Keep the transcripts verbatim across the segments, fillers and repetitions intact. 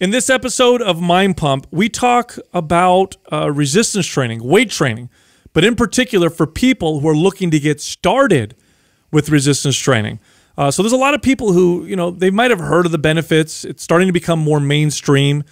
In this episode of Mind Pump, we talk about uh, resistance training, weight training, but in particular for people who are looking to get started with resistance training. Uh, so there's a lot of people who, you know, they might have heard of the benefits. It's starting to become more mainstream.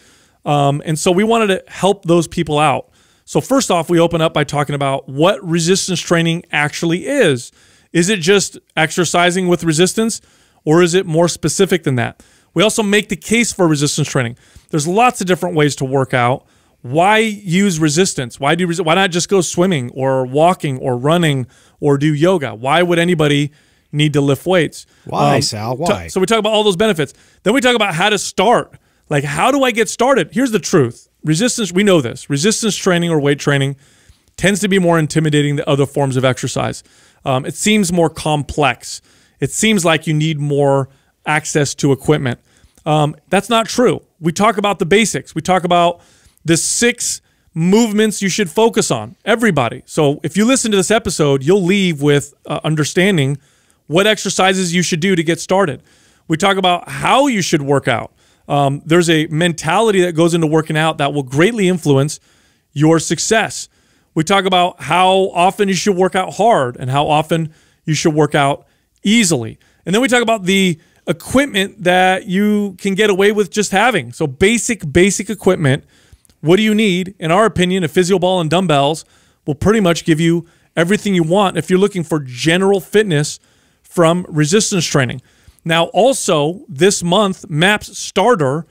Um, and so we wanted to help those people out. So first off, we open up by talking about what resistance training actually is. Is it just exercising with resistance, or is it more specific than that? We also make the case for resistance training. There's lots of different ways to work out. Why use resistance? Why do why not just go swimming or walking or running or do yoga? Why would anybody need to lift weights? Why, um, Sal? Why? So we talk about all those benefits. Then we talk about how to start. Like, how do I get started? Here's the truth. Resistance, we know this. Resistance training or weight training tends to be more intimidating than other forms of exercise. Um, it seems more complex. It seems like you need more access to equipment. Um, that's not true. We talk about the basics. We talk about the six movements you should focus on, everybody. So if you listen to this episode, you'll leave with uh, understanding what exercises you should do to get started. We talk about how you should work out. Um, there's a mentality that goes into working out that will greatly influence your success. We talk about how often you should work out hard and how often you should work out easily. And then we talk about the equipment that you can get away with just having. So basic, basic equipment. What do you need? In our opinion, a physio ball and dumbbells will pretty much give you everything you want if you're looking for general fitness from resistance training. Now, also, this month, MAPS Starter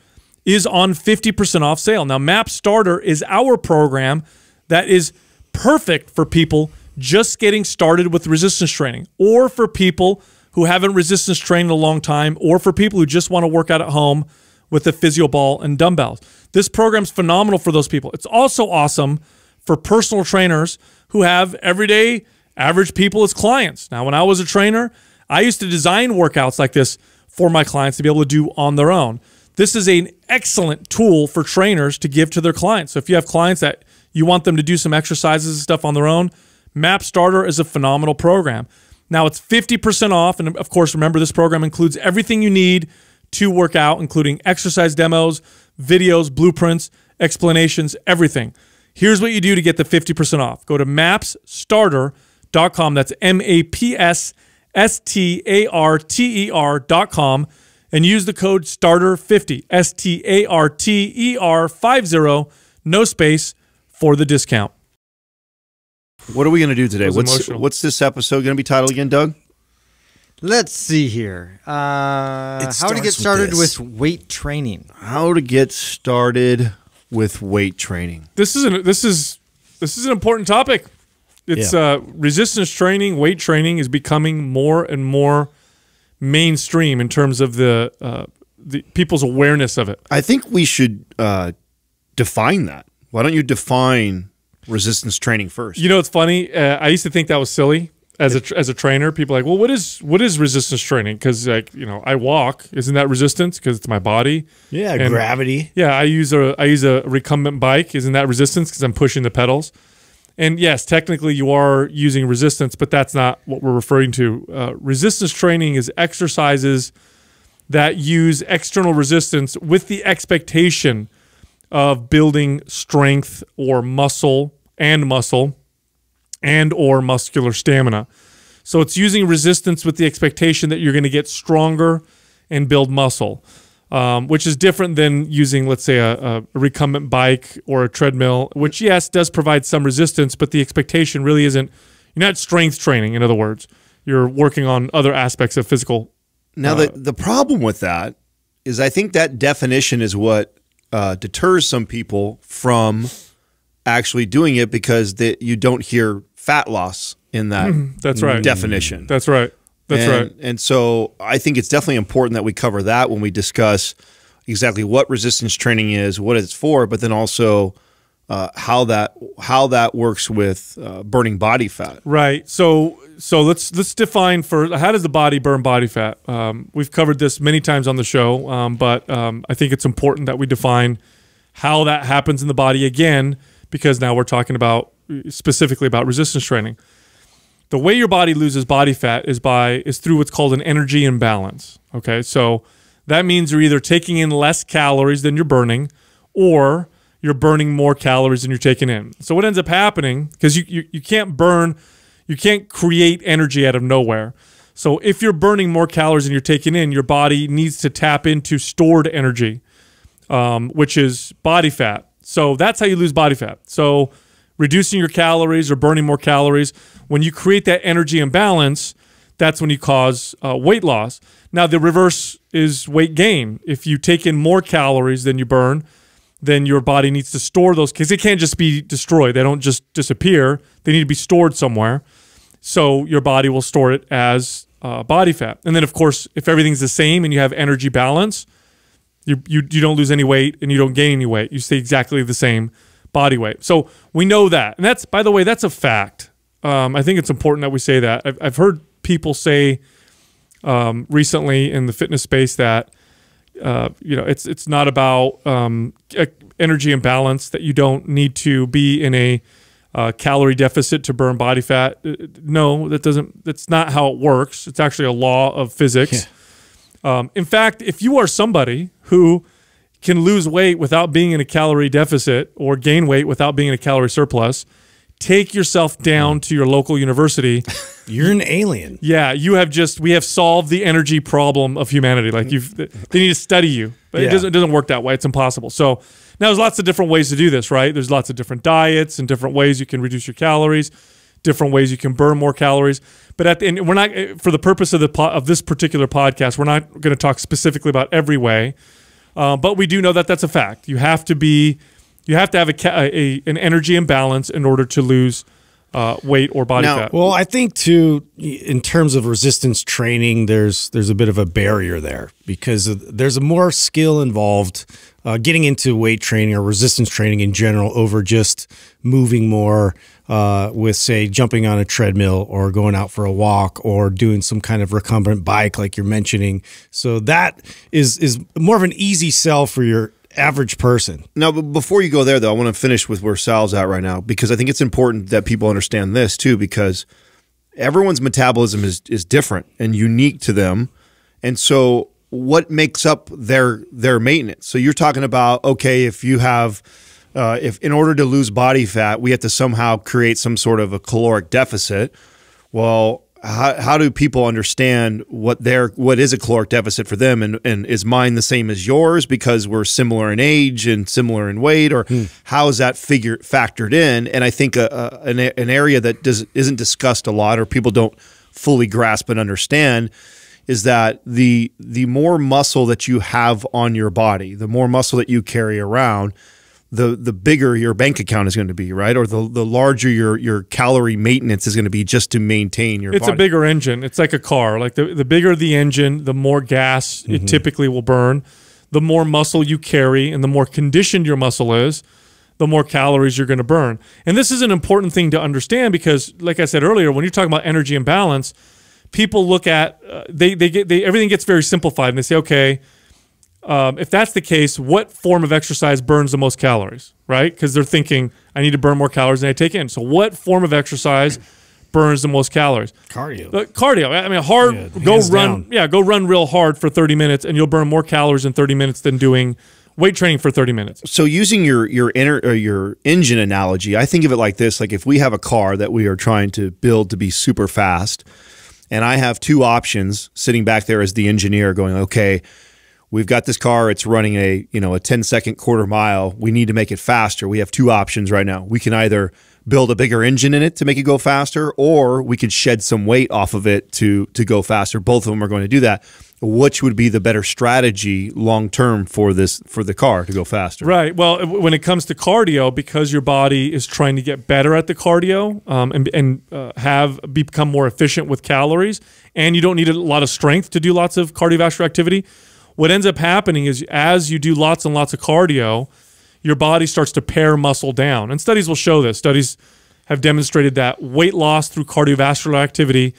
is on fifty percent off sale. Now, MAPS Starter is our program that is perfect for people just getting started with resistance training, or for people who haven't resistance trained in a long time, or for people who just want to work out at home with a physio ball and dumbbells. This program's phenomenal for those people. It's also awesome for personal trainers who have everyday average people as clients. Now, when I was a trainer, I used to design workouts like this for my clients to be able to do on their own. This is an excellent tool for trainers to give to their clients. So if you have clients that you want them to do some exercises and stuff on their own, MAPS Starter is a phenomenal program. Now, it's fifty percent off, and of course, remember, this program includes everything you need to work out, including exercise demos, videos, blueprints, explanations, everything. Here's what you do to get the fifty percent off. Go to maps starter dot com. That's M A P S S T A R T E R dot com, and use the code starter fifty, S T A R T E R fifty, no space, for the discount. What are we going to do today? What's emotional. What's this episode going to be titled again, Doug? Let's see here. Uh, how to get started with, with weight training. How to get started with weight training. This is an, this is this is an important topic. It's yeah. uh, resistance training, weight training is becoming more and more mainstream in terms of the uh, the people's awareness of it. I think we should uh, define that. Why don't you define resistance training first? You know, it's funny. Uh, I used to think that was silly as a as a trainer. People are like, well, what is what is resistance training? Because, like, you know, I walk. Isn't that resistance? Because it's my body. Yeah, and gravity. Yeah, I use a I use a recumbent bike. Isn't that resistance? Because I'm pushing the pedals. And yes, technically you are using resistance, but that's not what we're referring to. Uh, resistance training is exercises that use external resistance with the expectation of building strength or muscle and muscle and or muscular stamina. So it's using resistance with the expectation that you're going to get stronger and build muscle, um, which is different than using, let's say, a, a recumbent bike or a treadmill, which, yes, does provide some resistance, but the expectation really isn't, you're not strength training, in other words. You're working on other aspects of physical. Now, uh, the, the problem with that is I think that definition is what uh, deters some people from actually doing it, because the, you don't hear fat loss in that that's right. definition. That's right. That's and, right. And so I think it's definitely important that we cover that when we discuss exactly what resistance training is, what it's for, but then also uh, how that how that works with uh, burning body fat. Right. So so let's let's define first, how does the body burn body fat? Um, we've covered this many times on the show, um, but um, I think it's important that we define how that happens in the body again, because now we're talking about specifically about resistance training. The way your body loses body fat is by is through what's called an energy imbalance. Okay, so That means you're either taking in less calories than you're burning, or you're burning more calories than you're taking in. So what ends up happening, because you, you, you can't burn, you can't create energy out of nowhere. So if you're burning more calories than you're taking in, your body needs to tap into stored energy, um, which is body fat. So that's how you lose body fat. So reducing your calories or burning more calories, when you create that energy imbalance, that's when you cause uh, weight loss. Now, the reverse is weight gain. If you take in more calories than you burn, then your body needs to store those, because they can't just be destroyed. They don't just disappear. They need to be stored somewhere. So your body will store it as uh, body fat. And then, of course, if everything's the same and you have energy balance, you, you, you don't lose any weight and you don't gain any weight. You stay exactly the same body weight. So we know that. And that's, by the way, that's a fact. Um, I think it's important that we say that. I've, I've heard people say um, recently in the fitness space that Uh, you know, it's it's not about um, energy imbalance, that you don't need to be in a uh, calorie deficit to burn body fat. No, that doesn't. That's not how it works. It's actually a law of physics. Yeah. Um, in fact, if you are somebody who can lose weight without being in a calorie deficit or gain weight without being in a calorie surplus, take yourself down to your local university. You're an alien. Yeah, you have just, we have solved the energy problem of humanity. Like, you've, they need to study you. But yeah. it, doesn't, it doesn't work that way. It's impossible. So now there's lots of different ways to do this, right? There's lots of different diets and different ways you can reduce your calories, different ways you can burn more calories. But at the end, we're not, for the purpose of, the po of this particular podcast, we're not going to talk specifically about every way. Uh, but we do know that that's a fact. You have to be, You have to have a, a an energy imbalance in order to lose uh, weight or body now, fat. Well, I think too, in terms of resistance training, there's there's a bit of a barrier there, because there's a more skill involved uh, getting into weight training or resistance training in general over just moving more uh, with, say, jumping on a treadmill or going out for a walk or doing some kind of recumbent bike like you're mentioning. So that is is more of an easy sell for your average person. Now, but before you go there, though, I want to finish with where Sal's at right now, because I think it's important that people understand this too, because everyone's metabolism is, is different and unique to them. And so what makes up their, their maintenance? So you're talking about, okay, if you have, uh, if in order to lose body fat, we have to somehow create some sort of a caloric deficit. Well, how, how do people understand what their what is a caloric deficit for them, and, and is mine the same as yours because we're similar in age and similar in weight, or mm. how is that figure factored in? And I think a, a, an, an area that does, isn't discussed a lot, or people don't fully grasp and understand, is that the the more muscle that you have on your body, the more muscle that you carry around, the the bigger your bank account is going to be, right? Or the the larger your your calorie maintenance is going to be just to maintain your It's body. A bigger engine. It's like a car. Like the, the bigger the engine, the more gas mm-hmm. it typically will burn. The more muscle you carry and the more conditioned your muscle is, the more calories you're going to burn. And this is an important thing to understand, because, like I said earlier, when you're talking about energy imbalance, people look at uh, they they get they everything gets very simplified, and they say, okay, Um, if that's the case, what form of exercise burns the most calories, right? Because they're thinking, I need to burn more calories than I take in. So what form of exercise burns the most calories? Cardio. Uh, cardio. I mean, hard, yeah, go run, down. yeah, go run real hard for thirty minutes, and you'll burn more calories in thirty minutes than doing weight training for thirty minutes. So using your your inner or your engine analogy, I think of it like this: like if we have a car that we are trying to build to be super fast, and I have two options sitting back there as the engineer going, okay, we've got this car, it's running a, you know, a ten second quarter mile. We need to make it faster. We have two options right now. We can either build a bigger engine in it to make it go faster, or we could shed some weight off of it to, to go faster. Both of them are going to do that. Which would be the better strategy long-term for this, for the car to go faster? Right. Well, when it comes to cardio, because your body is trying to get better at the cardio um, and, and uh, have become more efficient with calories, and you don't need a lot of strength to do lots of cardiovascular activity, what ends up happening is, as you do lots and lots of cardio, your body starts to pare muscle down. And studies will show this. Studies have demonstrated that weight loss through cardiovascular activity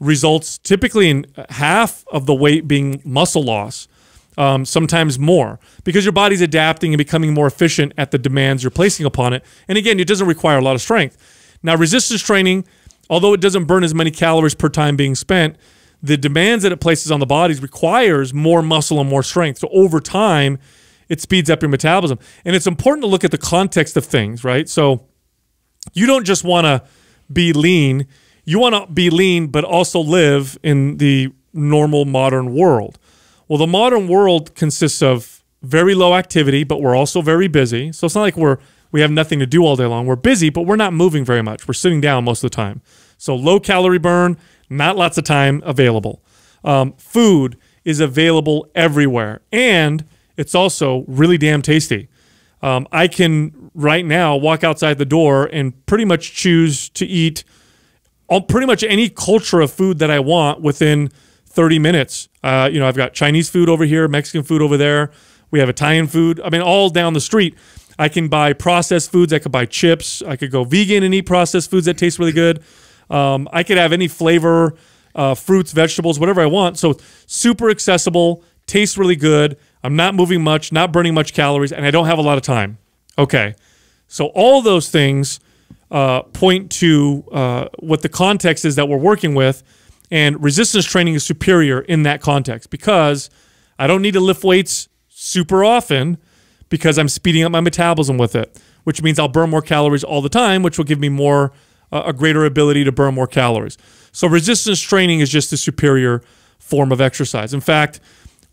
results typically in half of the weight being muscle loss, um, sometimes more, because your body's adapting and becoming more efficient at the demands you're placing upon it. And again, it doesn't require a lot of strength. Now, resistance training, although it doesn't burn as many calories per time being spent, the demands that it places on the body requires more muscle and more strength. So over time, it speeds up your metabolism. And it's important to look at the context of things, right? So you don't just want to be lean. You want to be lean but also live in the normal modern world. Well, the modern world consists of very low activity, but we're also very busy. So it's not like we're, we have nothing to do all day long. We're busy, but we're not moving very much. We're sitting down most of the time. So low calorie burn, not lots of time available. Um, food is available everywhere. And it's also really damn tasty. Um, I can right now walk outside the door and pretty much choose to eat all, pretty much any culture of food that I want within thirty minutes. Uh, you know, I've got Chinese food over here, Mexican food over there. We have Italian food. I mean, all down the street. I can buy processed foods. I could buy chips. I could go vegan and eat processed foods that taste really good. Um, I could have any flavor, uh, fruits, vegetables, whatever I want. So super accessible, tastes really good. I'm not moving much, not burning much calories, and I don't have a lot of time. Okay. So all those things uh, point to uh, what the context is that we're working with, and resistance training is superior in that context because I don't need to lift weights super often because I'm speeding up my metabolism with it, which means I'll burn more calories all the time, which will give me more uh, a greater ability to burn more calories. So resistance training is just a superior form of exercise. In fact,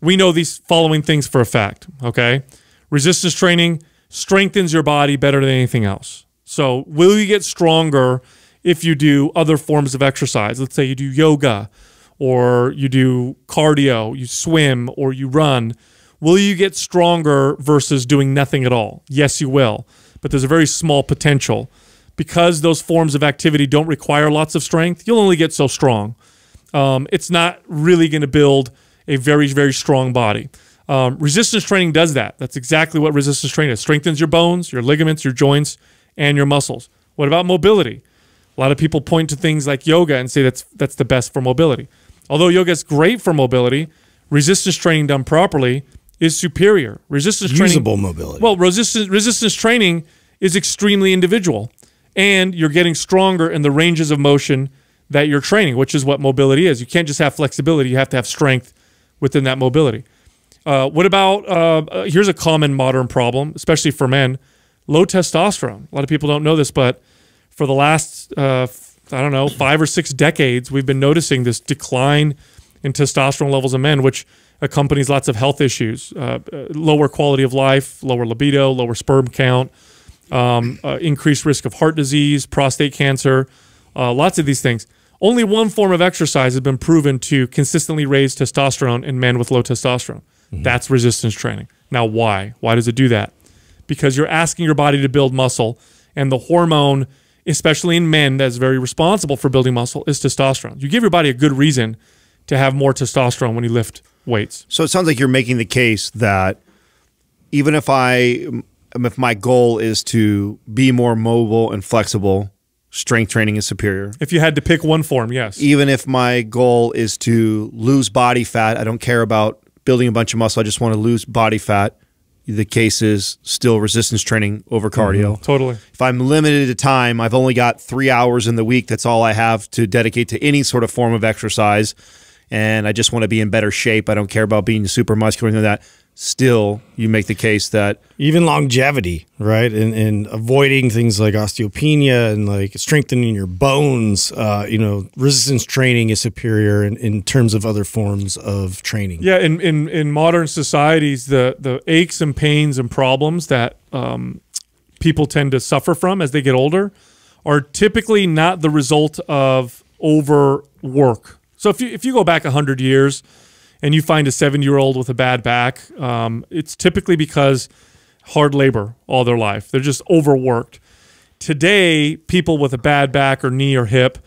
we know these following things for a fact, okay? Resistance training strengthens your body better than anything else. So will you get stronger if you do other forms of exercise? Let's say you do yoga or you do cardio, you swim or you run. Will you get stronger versus doing nothing at all? Yes, you will, but there's a very small potential. Because those forms of activity don't require lots of strength, you'll only get so strong. Um, it's not really going to build a very, very strong body. Um, resistance training does that. That's exactly what resistance training is. Strengthens your bones, your ligaments, your joints, and your muscles. What about mobility? A lot of people point to things like yoga and say that's, that's the best for mobility. Although yoga is great for mobility, resistance training done properly is superior. Resistance training, usable mobility. Well, resistance, resistance training is extremely individual, and you're getting stronger in the ranges of motion that you're training, which is what mobility is. You can't just have flexibility. You have to have strength within that mobility. Uh, what about, uh, here's a common modern problem, especially for men, low testosterone. A lot of people don't know this, but for the last, uh, I don't know, five or six decades, we've been noticing this decline in testosterone levels in men, which accompanies lots of health issues, uh, lower quality of life, lower libido, lower sperm count, um, uh, increased risk of heart disease, prostate cancer, uh, lots of these things. Only one form of exercise has been proven to consistently raise testosterone in men with low testosterone. Mm-hmm. That's resistance training. Now, why? Why does it do that? Because you're asking your body to build muscle, and the hormone, especially in men, that's very responsible for building muscle is testosterone. You give your body a good reason to have more testosterone when you lift weights. So it sounds like you're making the case that even if I, if my goal is to be more mobile and flexible, strength training is superior. If you had to pick one form, yes. Even if my goal is to lose body fat, I don't care about building a bunch of muscle, I just want to lose body fat, the case is still resistance training over cardio. Mm-hmm. Totally. If I'm limited to time, I've only got three hours in the week, that's all I have to dedicate to any sort of form of exercise, and I just want to be in better shape, I don't care about being super muscular or anything like that. Still, you make the case that even longevity, right, and, and avoiding things like osteopenia and like strengthening your bones, uh, you know, resistance training is superior in, in terms of other forms of training. Yeah, in in, in modern societies, the the aches and pains and problems that um, people tend to suffer from as they get older are typically not the result of overwork. So if you if you go back a hundred years and you find a seventy-year-old with a bad back, um, it's typically because hard labor all their life. They're just overworked. Today, people with a bad back or knee or hip,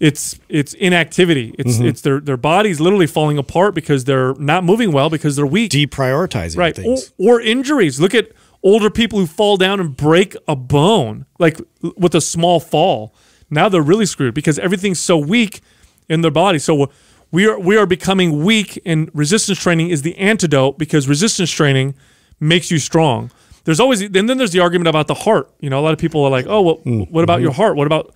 it's it's inactivity. It's mm-hmm. it's their their body's literally falling apart because they're not moving well because they're weak. Deprioritizing right. things. Or, or injuries. Look at older people who fall down and break a bone, like with a small fall. Now they're really screwed because everything's so weak in their body. So We are, we are becoming weak, and resistance training is the antidote because resistance training makes you strong. There's always, and then there's the argument about the heart. You know, a lot of people are like, oh, well, what about your heart? What about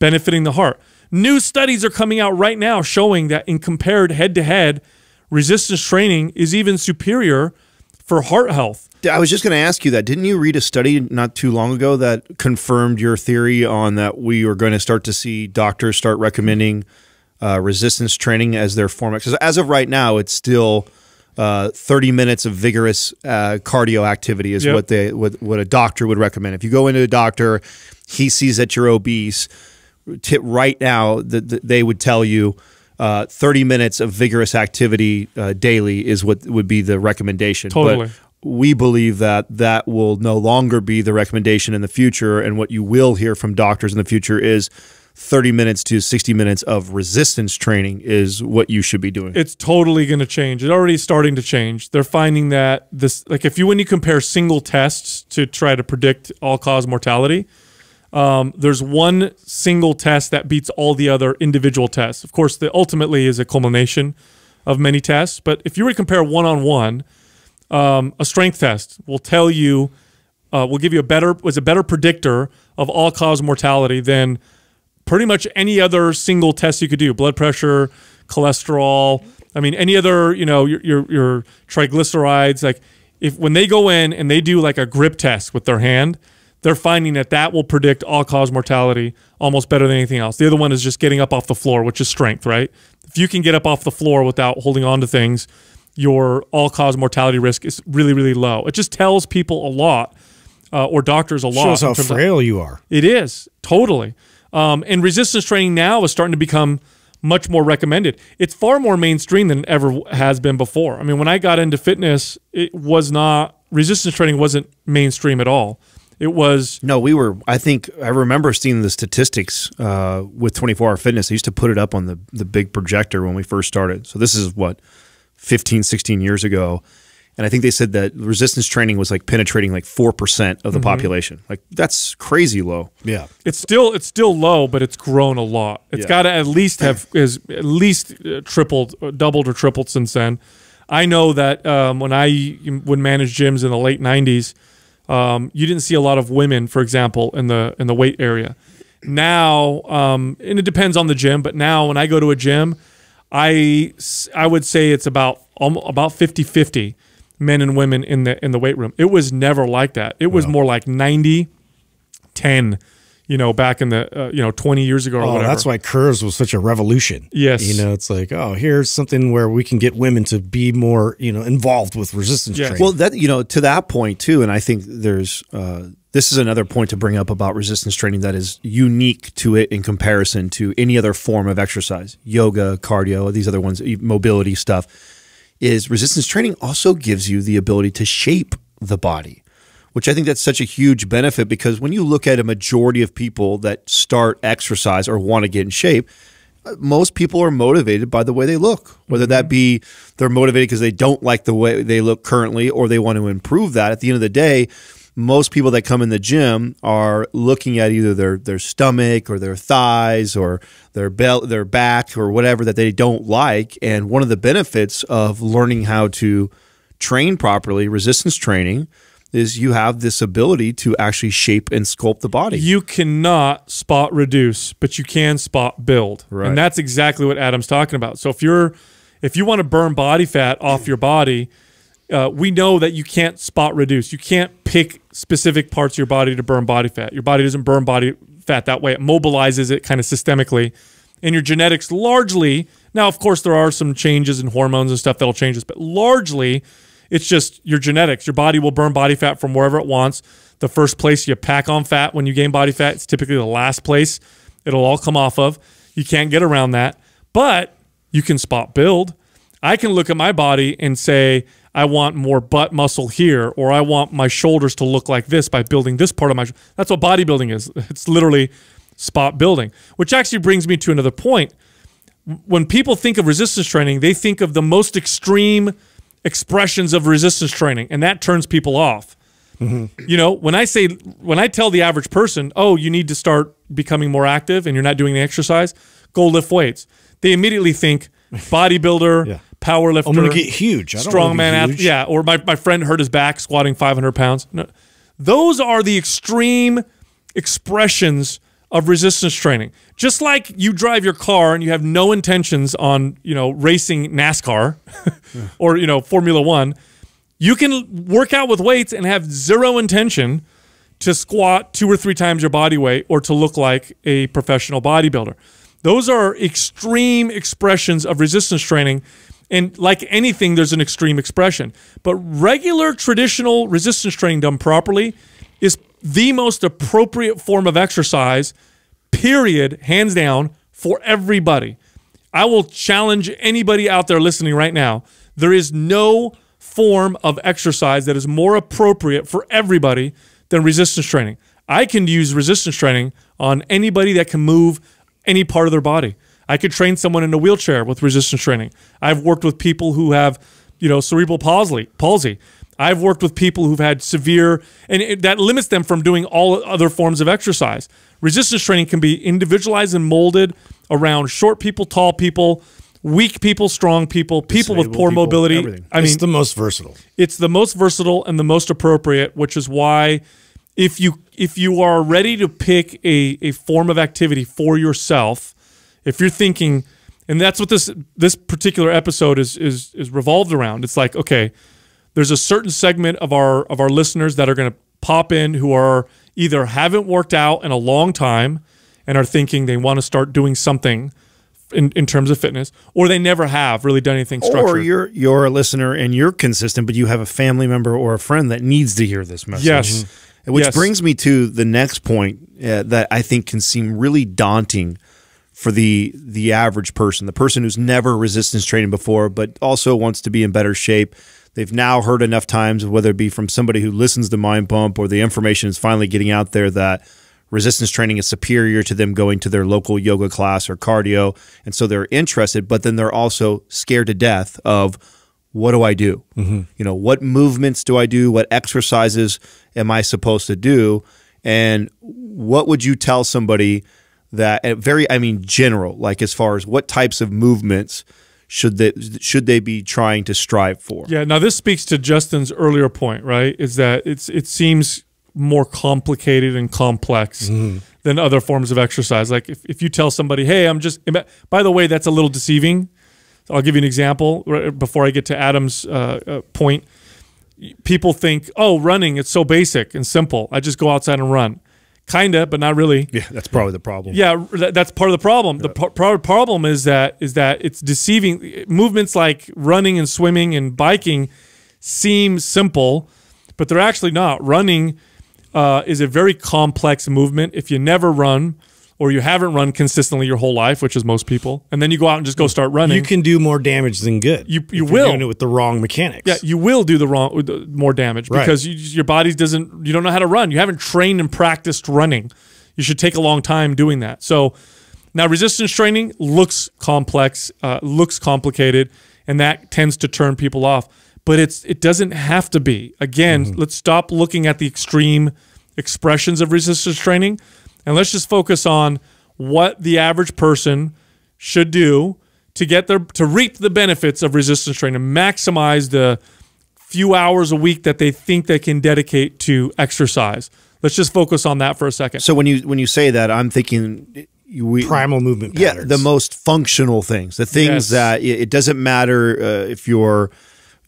benefiting the heart? New studies are coming out right now showing that in compared head-to-head, resistance training is even superior for heart health. I was just going to ask you that. Didn't you read a study not too long ago that confirmed your theory on that we are going to start to see doctors start recommending uh, resistance training as their form? Because as of right now, it's still uh, thirty minutes of vigorous uh, cardio activity is yep. what, they, what, what a doctor would recommend. If you go into a doctor, he sees that you're obese, right now that they would tell you uh, thirty minutes of vigorous activity uh, daily is what would be the recommendation. Totally. But we believe that that will no longer be the recommendation in the future, and what you will hear from doctors in the future is thirty minutes to sixty minutes of resistance training is what you should be doing. It's totally going to change. It's already starting to change. They're finding that this, like if you, when you compare single tests to try to predict all-cause mortality, Um, there's one single test that beats all the other individual tests. Of course, the ultimately is a culmination of many tests. But if you were to compare one-on-one, um, a strength test will tell you, uh, will give you a better, was a better predictor of all-cause mortality than pretty much any other single test you could do. Blood pressure, cholesterol. I mean, any other, you know, your your, your triglycerides. Like if when they go in and they do like a grip test with their hand, they're finding that that will predict all-cause mortality almost better than anything else. The other one is just getting up off the floor, which is strength, right? If you can get up off the floor without holding on to things, your all-cause mortality risk is really, really low. It just tells people a lot, uh, or doctors a lot. Shows how frail you are. It is, totally. Um, and resistance training now is starting to become much more recommended. It's far more mainstream than it ever has been before. I mean, when I got into fitness, it was not, resistance training wasn't mainstream at all. It was... No, we were... I think... I remember seeing the statistics uh, with twenty-four hour fitness. They used to put it up on the, the big projector when we first started. So this is, what, fifteen, sixteen years ago. And I think they said that resistance training was like penetrating like four percent of the mm-hmm. population. Like, that's crazy low. Yeah. It's still it's still low, but it's grown a lot. It's yeah. got to at least have... is at least tripled, doubled or tripled since then. I know that um, when I would manage gyms in the late nineties, Um, you didn't see a lot of women, for example, in the in the weight area. Now, um, and it depends on the gym, but now when I go to a gym, I I would say it's about about fifty fifty men and women in the in the weight room. It was never like that. It was no. more like ninety ten. You know, back in the, uh, you know, twenty years ago or oh, whatever. That's why curves was such a revolution. Yes. You know, it's like, oh, here's something where we can get women to be more, you know, involved with resistance yes. training. Well, that, you know, to that point too, and I think there's, uh, this is another point to bring up about resistance training that is unique to it in comparison to any other form of exercise, yoga, cardio, these other ones, mobility stuff, is resistance training also gives you the ability to shape the body, which I think that's such a huge benefit, because when you look at a majority of people that start exercise or want to get in shape, most people are motivated by the way they look, whether that be they're motivated because they don't like the way they look currently or they want to improve that. At the end of the day, most people that come in the gym are looking at either their their stomach or their thighs or their belt, their back or whatever that they don't like. And one of the benefits of learning how to train properly, resistance training, is you have this ability to actually shape and sculpt the body. You cannot spot reduce, but you can spot build. Right. And that's exactly what Adam's talking about. So if you're if you want to burn body fat off your body, uh, we know that you can't spot reduce. You can't pick specific parts of your body to burn body fat. Your body doesn't burn body fat that way. It mobilizes it kind of systemically. And your genetics largely, now of course there are some changes in hormones and stuff that'll change this, but largely it's just your genetics. Your body will burn body fat from wherever it wants. The first place you pack on fat when you gain body fat, it's typically the last place it'll all come off of. You can't get around that, but you can spot build. I can look at my body and say, I want more butt muscle here, or I want my shoulders to look like this by building this part of my shoulder. That's what bodybuilding is. It's literally spot building, which actually brings me to another point. When people think of resistance training, they think of the most extreme expressions of resistance training, and that turns people off. Mm-hmm. You know, when I say, when I tell the average person, oh, you need to start becoming more active and you're not doing the exercise, go lift weights, they immediately think bodybuilder, yeah. power lifter. I'm going to get huge. I don't strongman athlete. Yeah, or my, my friend hurt his back squatting five hundred pounds. No, those are the extreme expressions of resistance training. Just like you drive your car and you have no intentions on, you know, racing NASCAR yeah. or, you know, Formula One, you can work out with weights and have zero intention to squat two or three times your body weight or to look like a professional bodybuilder. Those are extreme expressions of resistance training. And like anything, there's an extreme expression. But regular traditional resistance training done properly is the most appropriate form of exercise, period, hands down, for everybody. I will challenge anybody out there listening right now. There is no form of exercise that is more appropriate for everybody than resistance training. I can use resistance training on anybody that can move any part of their body. I could train someone in a wheelchair with resistance training. I've worked with people who have, you know, cerebral palsy. I've worked with people who've had severe, and it, that limits them from doing all other forms of exercise. Resistance training can be individualized and molded around short people, tall people, weak people, strong people, people Disabled with poor people, mobility. Everything. I mean, it's the most versatile. It's the most versatile and the most appropriate, which is why if you if you are ready to pick a, a form of activity for yourself, if you're thinking, and that's what this this particular episode is is is revolved around. It's like, okay, there's a certain segment of our of our listeners that are going to pop in who are either haven't worked out in a long time and are thinking they want to start doing something in, in terms of fitness, or they never have really done anything structured. Or you're, you're a listener and you're consistent, but you have a family member or a friend that needs to hear this message. Yes. Mm-hmm. Which yes. brings me to the next point uh, that I think can seem really daunting for the the average person, the person who's never resistance trained before but also wants to be in better shape. They've now heard enough times, whether it be from somebody who listens to Mind Pump or the information is finally getting out there that resistance training is superior to them going to their local yoga class or cardio, and so they're interested, but then they're also scared to death of, what do I do? Mm-hmm. You know, what movements do I do? What exercises am I supposed to do? And what would you tell somebody that very, I mean, general, like as far as what types of movements should they, should they be trying to strive for? Yeah, now this speaks to Justin's earlier point, right? Is that it's it seems more complicated and complex mm. than other forms of exercise. Like if, if you tell somebody, hey, I'm just, by the way, that's a little deceiving. I'll give you an example right before I get to Adam's uh, uh, point. People think, oh, running, it's so basic and simple. I just go outside and run. Kinda, but not really. Yeah, that's probably the problem. Yeah, that's part of the problem. The yeah. pro problem is that is that it's deceiving. Movements like running and swimming and biking seem simple, but they're actually not. Running uh, is a very complex movement. If you never run or you haven't run consistently your whole life, which is most people, and then you go out and just go start running, you can do more damage than good. You you if will you're doing it with the wrong mechanics. Yeah, you will do the wrong more damage right. because you, your body doesn't. You don't know how to run. You haven't trained and practiced running. You should take a long time doing that. So now resistance training looks complex, uh, looks complicated, and that tends to turn people off. But it's it doesn't have to be. Again, mm-hmm. let's stop looking at the extreme expressions of resistance training. And let's just focus on what the average person should do to get their to reap the benefits of resistance training, maximize the few hours a week that they think they can dedicate to exercise. Let's just focus on that for a second. So when you when you say that, I'm thinking we, primal movement patterns. Yeah, the most functional things, the things yes. that it doesn't matter uh, if you're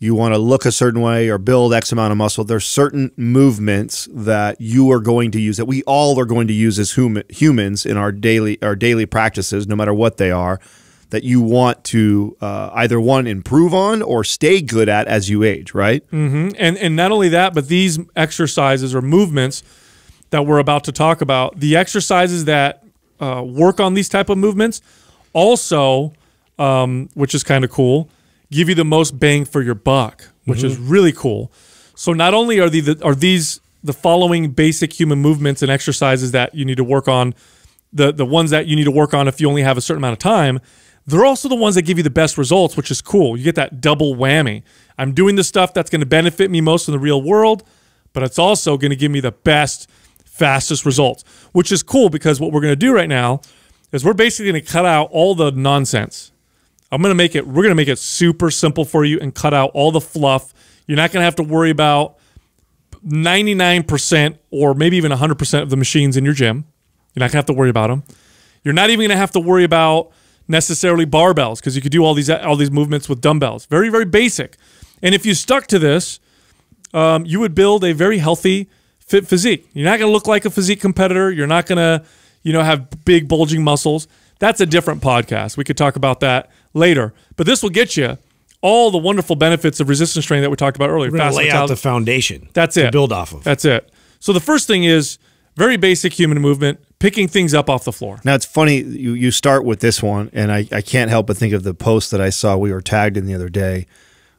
you want to look a certain way or build X amount of muscle. There's certain movements that you are going to use, that we all are going to use as hum humans in our daily our daily practices, no matter what they are, that you want to uh, either one, improve on or stay good at as you age, right? Mm-hmm. And, and not only that, but these exercises or movements that we're about to talk about, the exercises that uh, work on these type of movements also, um, which is kind of cool, give you the most bang for your buck, which mm-hmm. is really cool. So not only are the, the are these the following basic human movements and exercises that you need to work on, the, the ones that you need to work on if you only have a certain amount of time, they're also the ones that give you the best results, which is cool. You get that double whammy. I'm doing the stuff that's going to benefit me most in the real world, but it's also going to give me the best, fastest results, which is cool because what we're going to do right now is we're basically going to cut out all the nonsense. I'm going to make it, we're going to make it super simple for you and cut out all the fluff. You're not going to have to worry about ninety-nine percent or maybe even one hundred percent of the machines in your gym. You're not going to have to worry about them. You're not even going to have to worry about necessarily barbells, because you could do all these all these movements with dumbbells. Very, very basic. And if you stuck to this, um, you would build a very healthy, fit physique. You're not going to look like a physique competitor. You're not going to, you know, have big, bulging muscles. That's a different podcast. We could talk about that later. But this will get you all the wonderful benefits of resistance training that we talked about earlier. We're going to lay out the foundation. That's it. To build off of. That's it. So the first thing is very basic human movement, picking things up off the floor. Now, it's funny you, you start with this one, and I, I can't help but think of the post that I saw we were tagged in the other day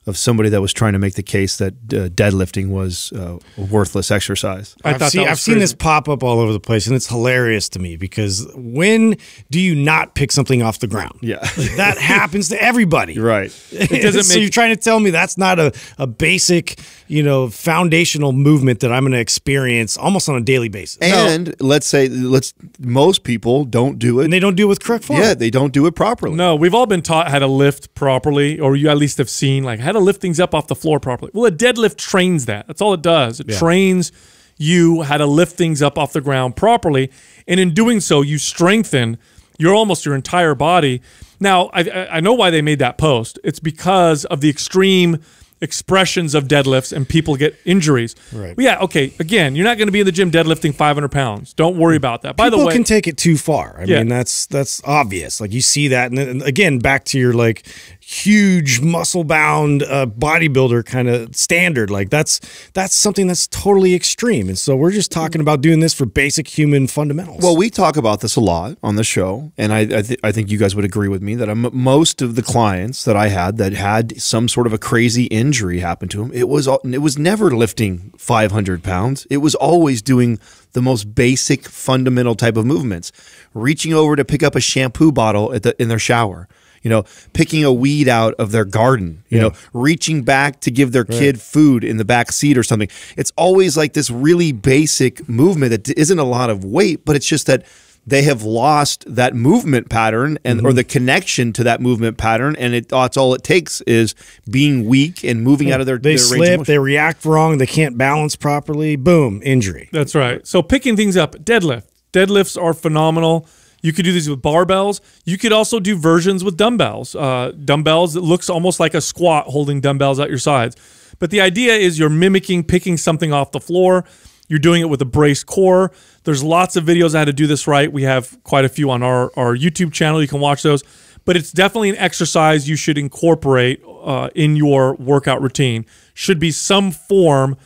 of somebody that was trying to make the case that uh, deadlifting was uh, a worthless exercise. I I've, seen, I've seen this pop up all over the place, and it's hilarious to me, because when do you not pick something off the ground? Yeah. Like, that happens to everybody. Right. It doesn't so make you're trying to tell me that's not a, a basic, you know, foundational movement that I'm going to experience almost on a daily basis. And no. let's say let's most people don't do it. And they don't do it with correct form. Yeah, they don't do it properly. No, we've all been taught how to lift properly, or you at least have seen, like, how to lift things up off the floor properly. Well, a deadlift trains that. That's all it does. It yeah. trains you how to lift things up off the ground properly, and in doing so, you strengthen your almost your entire body. Now, I, I know why they made that post. It's because of the extreme expressions of deadlifts, and people get injuries. Right. But yeah, okay, again, you're not going to be in the gym deadlifting five hundred pounds. Don't worry about that. By people the way- People can take it too far. I yeah. mean, that's that's obvious. Like, you see that, and, then, and again, back to your, like, huge muscle-bound uh, bodybuilder kind of standard. Like, that's that's something that's totally extreme. And so we're just talking about doing this for basic human fundamentals. Well, we talk about this a lot on the show, and I I, th I think you guys would agree with me that I'm, most of the clients that I had that had some sort of a crazy injury happen to them, it was it was never lifting five hundred pounds. It was always doing the most basic fundamental type of movements, reaching over to pick up a shampoo bottle at the in their shower. You know, picking a weed out of their garden, you yeah. know, reaching back to give their kid right. food in the back seat or something. It's always like this really basic movement that isn't a lot of weight, but it's just that they have lost that movement pattern and mm-hmm. or the connection to that movement pattern, and it, that's all it takes is being weak and moving yeah. out of their, they their slip, range of motion. They react wrong, they can't balance properly, boom, injury. That's right. So picking things up, deadlift. Deadlifts are phenomenal. You could do these with barbells. You could also do versions with dumbbells. Uh, dumbbells that looks almost like a squat, holding dumbbells at your sides. But the idea is you're mimicking, picking something off the floor. You're doing it with a braced core. There's lots of videos on how to do this right. We have quite a few on our, our YouTube channel. You can watch those. But it's definitely an exercise you should incorporate uh, in your workout routine. Should be some form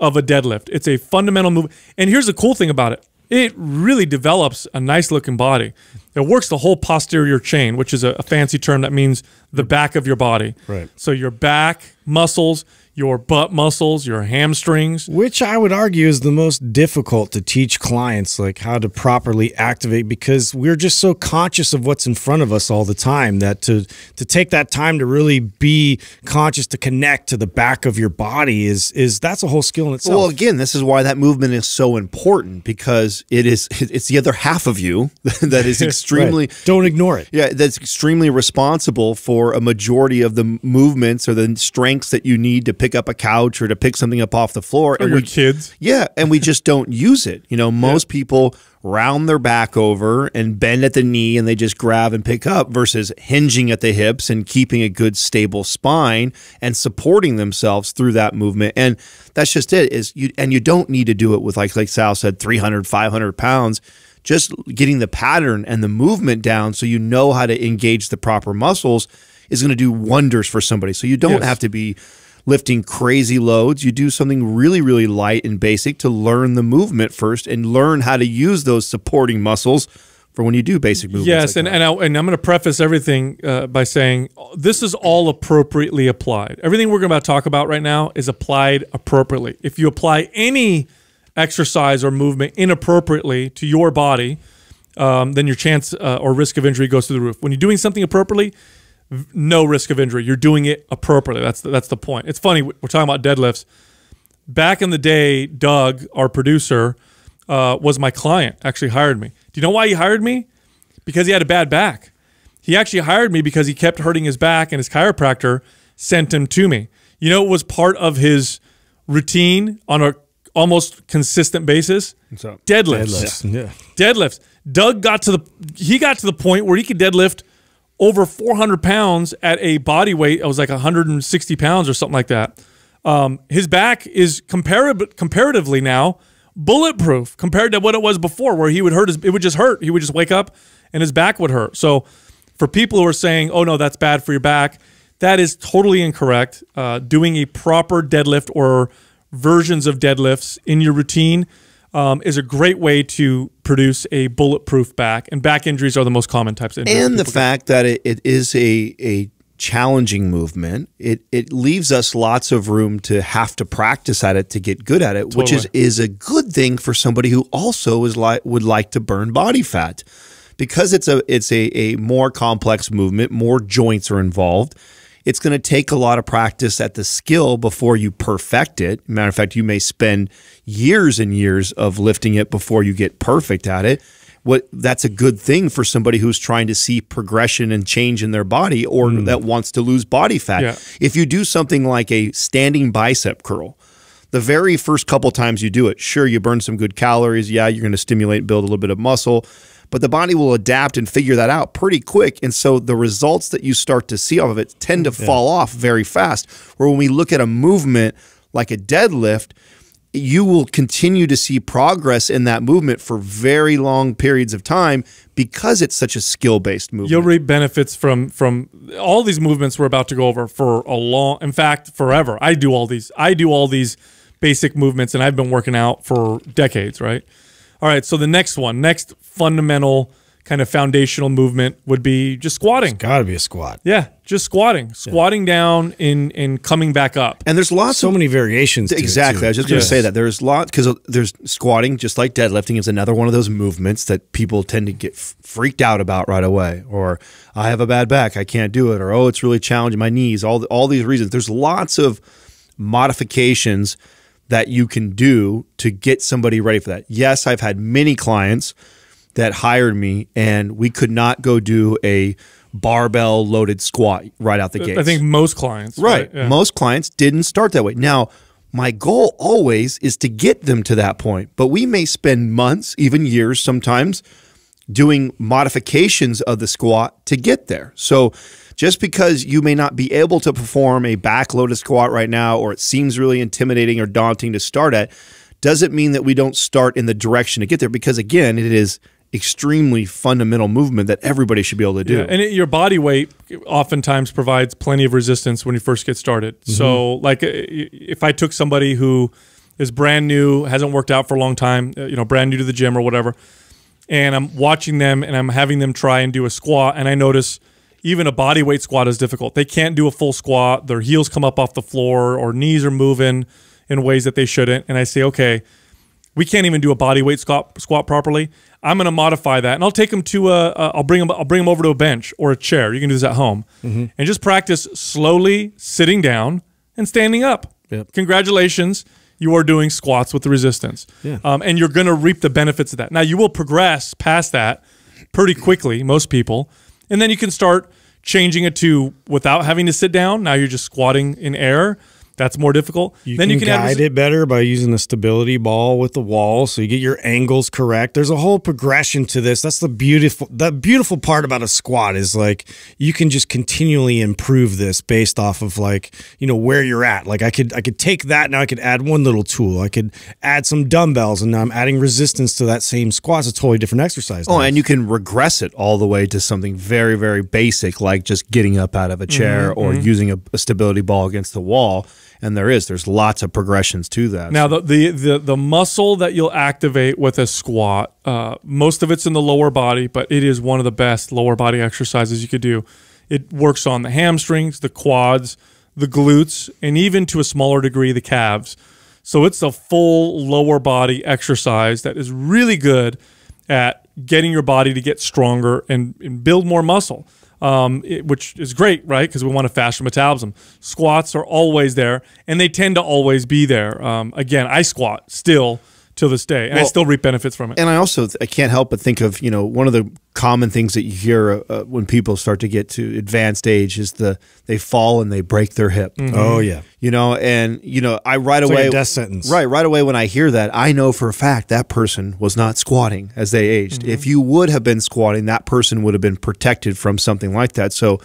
of a deadlift. It's a fundamental move. And here's the cool thing about it. It really develops a nice-looking body. It works the whole posterior chain, which is a, a fancy term that means the back of your body. Right. So your back muscles, your butt muscles, your hamstrings. Which I would argue is the most difficult to teach clients, like how to properly activate, because we're just so conscious of what's in front of us all the time that to, to take that time to really be conscious to connect to the back of your body is, is that's a whole skill in itself. Well, again, this is why that movement is so important, because it is, it's the other half of you that is extremely... right. Don't ignore it. Yeah, that's extremely responsible for a majority of the movements or the strengths that you need to pick up a couch or to pick something up off the floor. Or and your we, kids. Yeah, and we just don't use it. You know, most yeah. people round their back over and bend at the knee and they just grab and pick up versus hinging at the hips and keeping a good stable spine and supporting themselves through that movement. And that's just it. Is you And you don't need to do it with, like, like Sal said, three hundred, five hundred pounds. Just getting the pattern and the movement down so you know how to engage the proper muscles is going to do wonders for somebody. So you don't yes. have to be lifting crazy loads. You do something really, really light and basic to learn the movement first and learn how to use those supporting muscles for when you do basic movements. Yes, like and, and, I, and I'm going to preface everything uh, by saying this is all appropriately applied. Everything we're about to talk about right now is applied appropriately. If you apply any exercise or movement inappropriately to your body, um, then your chance uh, or risk of injury goes through the roof. When you're doing something appropriately, no risk of injury. You're doing it appropriately. That's the, that's the point. It's funny. We're talking about deadlifts. Back in the day, Doug, our producer, uh, was my client, actually hired me. Do you know why he hired me? Because he had a bad back. He actually hired me because he kept hurting his back, and his chiropractor sent him to me. You know, it was part of his routine on a almost consistent basis. Deadlifts. Deadlifts. Yeah. Deadlifts. Doug got to the he got to the point where he could deadlift over four hundred pounds at a body weight. It was like one hundred sixty pounds or something like that. Um, his back is comparab comparatively now bulletproof compared to what it was before, where he would hurt his, it would just hurt. He would just wake up and his back would hurt. So for people who are saying, oh no, that's bad for your back, that is totally incorrect. Uh, doing a proper deadlift or versions of deadlifts in your routine um, is a great way to produce a bulletproof back. And back injuries are the most common types of injuries. And the fact that it, it is a, a challenging movement, it, it leaves us lots of room to have to practice at it to get good at it, totally. Which is, is a good thing for somebody who also is li would like to burn body fat. Because it's a it's a, a more complex movement, more joints are involved, it's going to take a lot of practice at the skill before you perfect it. Matter of fact, you may spend years and years of lifting it before you get perfect at it. What That's a good thing for somebody who's trying to see progression and change in their body, or mm. that wants to lose body fat. Yeah. If you do something like a standing bicep curl, the very first couple times you do it, sure, you burn some good calories. Yeah, you're going to stimulate and build a little bit of muscle, but the body will adapt and figure that out pretty quick. And so the results that you start to see off of it tend to yeah. fall off very fast. Where when we look at a movement like a deadlift, you will continue to see progress in that movement for very long periods of time because it's such a skill-based movement. You'll reap benefits from from all these movements we're about to go over for a long, in fact, forever. I do all these. I do all these basic movements, and I've been working out for decades, right? All right, so the next one, next fundamental kind of foundational movement would be just squatting. It's got to be a squat. Yeah, just squatting. Squatting yeah. down and, and coming back up. And there's lots so of, many variations to Exactly. It I was just going to yes. say that. There's lots, because there's squatting, just like deadlifting, is another one of those movements that people tend to get freaked out about right away. Or, I have a bad back, I can't do it. Or, oh, it's really challenging, my knees. All, all these reasons. There's lots of modifications that you can do to get somebody ready for that. Yes, I've had many clients that hired me and we could not go do a barbell loaded squat right out the gate. I think most clients. Right. right? Yeah. Most clients didn't start that way. Now, my goal always is to get them to that point, but we may spend months, even years sometimes, doing modifications of the squat to get there. So just because you may not be able to perform a back loaded squat right now, or it seems really intimidating or daunting to start at, doesn't mean that we don't start in the direction to get there, because again, it is extremely fundamental movement that everybody should be able to do. Yeah, and it, your body weight oftentimes provides plenty of resistance when you first get started. Mm-hmm. So like if I took somebody who is brand new, hasn't worked out for a long time, you know, brand new to the gym or whatever, and I'm watching them and I'm having them try and do a squat, and I notice even a body weight squat is difficult. They can't do a full squat. Their heels come up off the floor, or knees are moving in ways that they shouldn't. And I say, okay, we can't even do a body weight squat, squat properly. I'm going to modify that, and I'll take them to a, a I'll bring them I'll bring them over to a bench or a chair. You can do this at home. Mm-hmm. And just practice slowly sitting down and standing up. Yep. Congratulations. You are doing squats with the resistance. Yeah. Um, and you're going to reap the benefits of that. Now, you will progress past that pretty quickly, most people. And then you can start changing it to without having to sit down. Now you're just squatting in air. That's more difficult. You then can, you can guide have it better by using the stability ball with the wall, so you get your angles correct. There's a whole progression to this. That's the beautiful, the beautiful part about a squat is like you can just continually improve this based off of like, you know, where you're at. Like I could, I could take that, now I could add one little tool. I could add some dumbbells, and now I'm adding resistance to that same squat. It's a totally different exercise. Oh, now. And you can regress it all the way to something very, very basic, like just getting up out of a chair mm-hmm, or mm-hmm. using a, a stability ball against the wall. And there is, there's lots of progressions to that. Now, the the the, the muscle that you'll activate with a squat, uh, most of it's in the lower body, but it is one of the best lower body exercises you could do. It works on the hamstrings, the quads, the glutes, and even to a smaller degree, the calves. So it's a full lower body exercise that is really good at getting your body to get stronger and, and build more muscle. Um, it, which is great, right? Because we want a faster metabolism. Squats are always there, and they tend to always be there. Um, again, I squat still to this day, and well, I still reap benefits from it. And I also I can't help but think of, you know, one of the common things that you hear uh, when people start to get to advanced age is the they fall and they break their hip. Mm-hmm. Oh yeah, you know, and you know I right it's away like a death sentence. Right, right away when I hear that, I know for a fact that person was not squatting as they aged. Mm-hmm. If you would have been squatting, that person would have been protected from something like that. So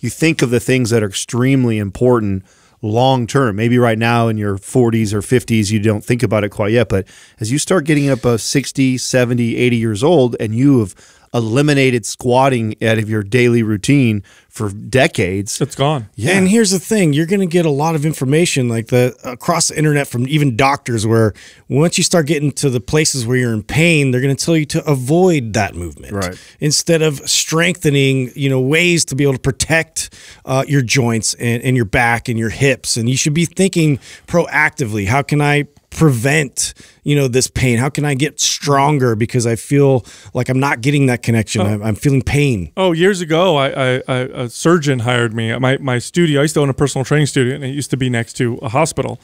you think of the things that are extremely important long term. Maybe right now in your forties or fifties, you don't think about it quite yet, but as you start getting up of sixty, seventy, eighty years old, and you have eliminated squatting out of your daily routine for decades, it's gone. Yeah. And here's the thing, you're going to get a lot of information like the across the internet from even doctors, where once you start getting to the places where you're in pain, they're going to tell you to avoid that movement, right, instead of strengthening, you know, ways to be able to protect uh, your joints and, and your back and your hips. And you should be thinking proactively, how can I prevent, you know, this pain? How can I get stronger because I feel like I'm not getting that connection? Oh. I'm, I'm feeling pain. Oh, years ago, I, I, I, a surgeon hired me. My, my studio, I used to own a personal training studio, and it used to be next to a hospital.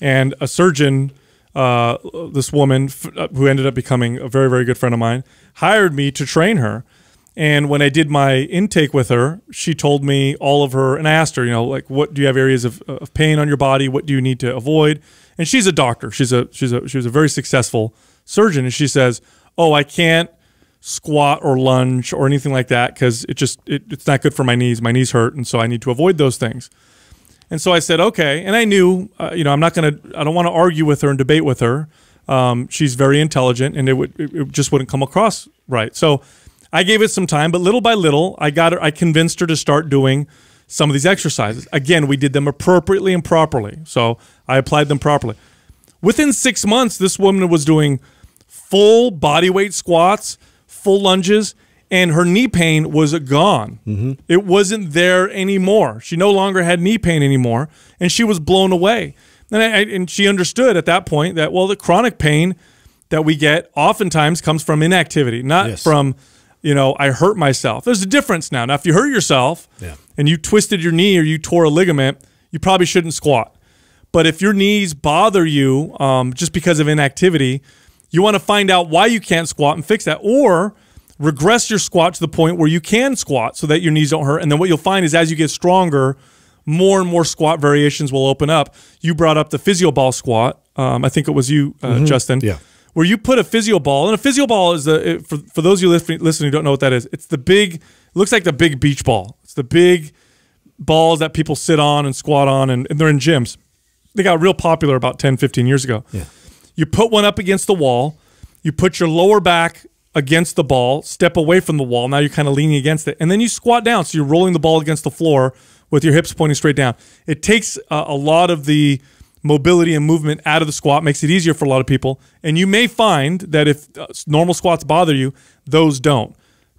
And a surgeon, uh, this woman who ended up becoming a very, very good friend of mine, hired me to train her. And when I did my intake with her, she told me all of her, and I asked her, you know, like, what do you have areas of, of pain on your body? What do you need to avoid? And she's a doctor. She's a she's a she was a very successful surgeon. And she says, "Oh, I can't squat or lunge or anything like that because it just it, it's not good for my knees. My knees hurt, and so I need to avoid those things." And so I said, "Okay." And I knew, uh, you know, I'm not gonna, I don't want to argue with her and debate with her. Um, she's very intelligent, and it would it, it just wouldn't come across right. So I gave it some time, but little by little, I got her. I convinced her to start doing some of these exercises. Again, we did them appropriately and properly. So I applied them properly. Within six months, this woman was doing full body weight squats, full lunges, and her knee pain was gone. Mm-hmm. It wasn't there anymore. She no longer had knee pain anymore, and she was blown away. And, I, and she understood at that point that, well, the chronic pain that we get oftentimes comes from inactivity, not yes. from... you know, I hurt myself. There's a difference now. Now, if you hurt yourself yeah. and you twisted your knee or you tore a ligament, you probably shouldn't squat. But if your knees bother you um, just because of inactivity, you want to find out why you can't squat and fix that, or regress your squat to the point where you can squat so that your knees don't hurt. And then what you'll find is as you get stronger, more and more squat variations will open up. You brought up the physio ball squat. Um, I think it was you, uh, mm-hmm. Justin. Yeah. Where you put a physio ball, and a physio ball is the for for those of you listening who don't know what that is. It's the big, it looks like the big beach ball. It's the big balls that people sit on and squat on, and, and they're in gyms. They got real popular about ten, fifteen years ago. Yeah. You put one up against the wall. You put your lower back against the ball. Step away from the wall. Now you're kind of leaning against it, and then you squat down. So you're rolling the ball against the floor with your hips pointing straight down. It takes uh, a lot of the mobility and movement out of the squat, makes it easier for a lot of people. And you may find that if normal squats bother you, those don't.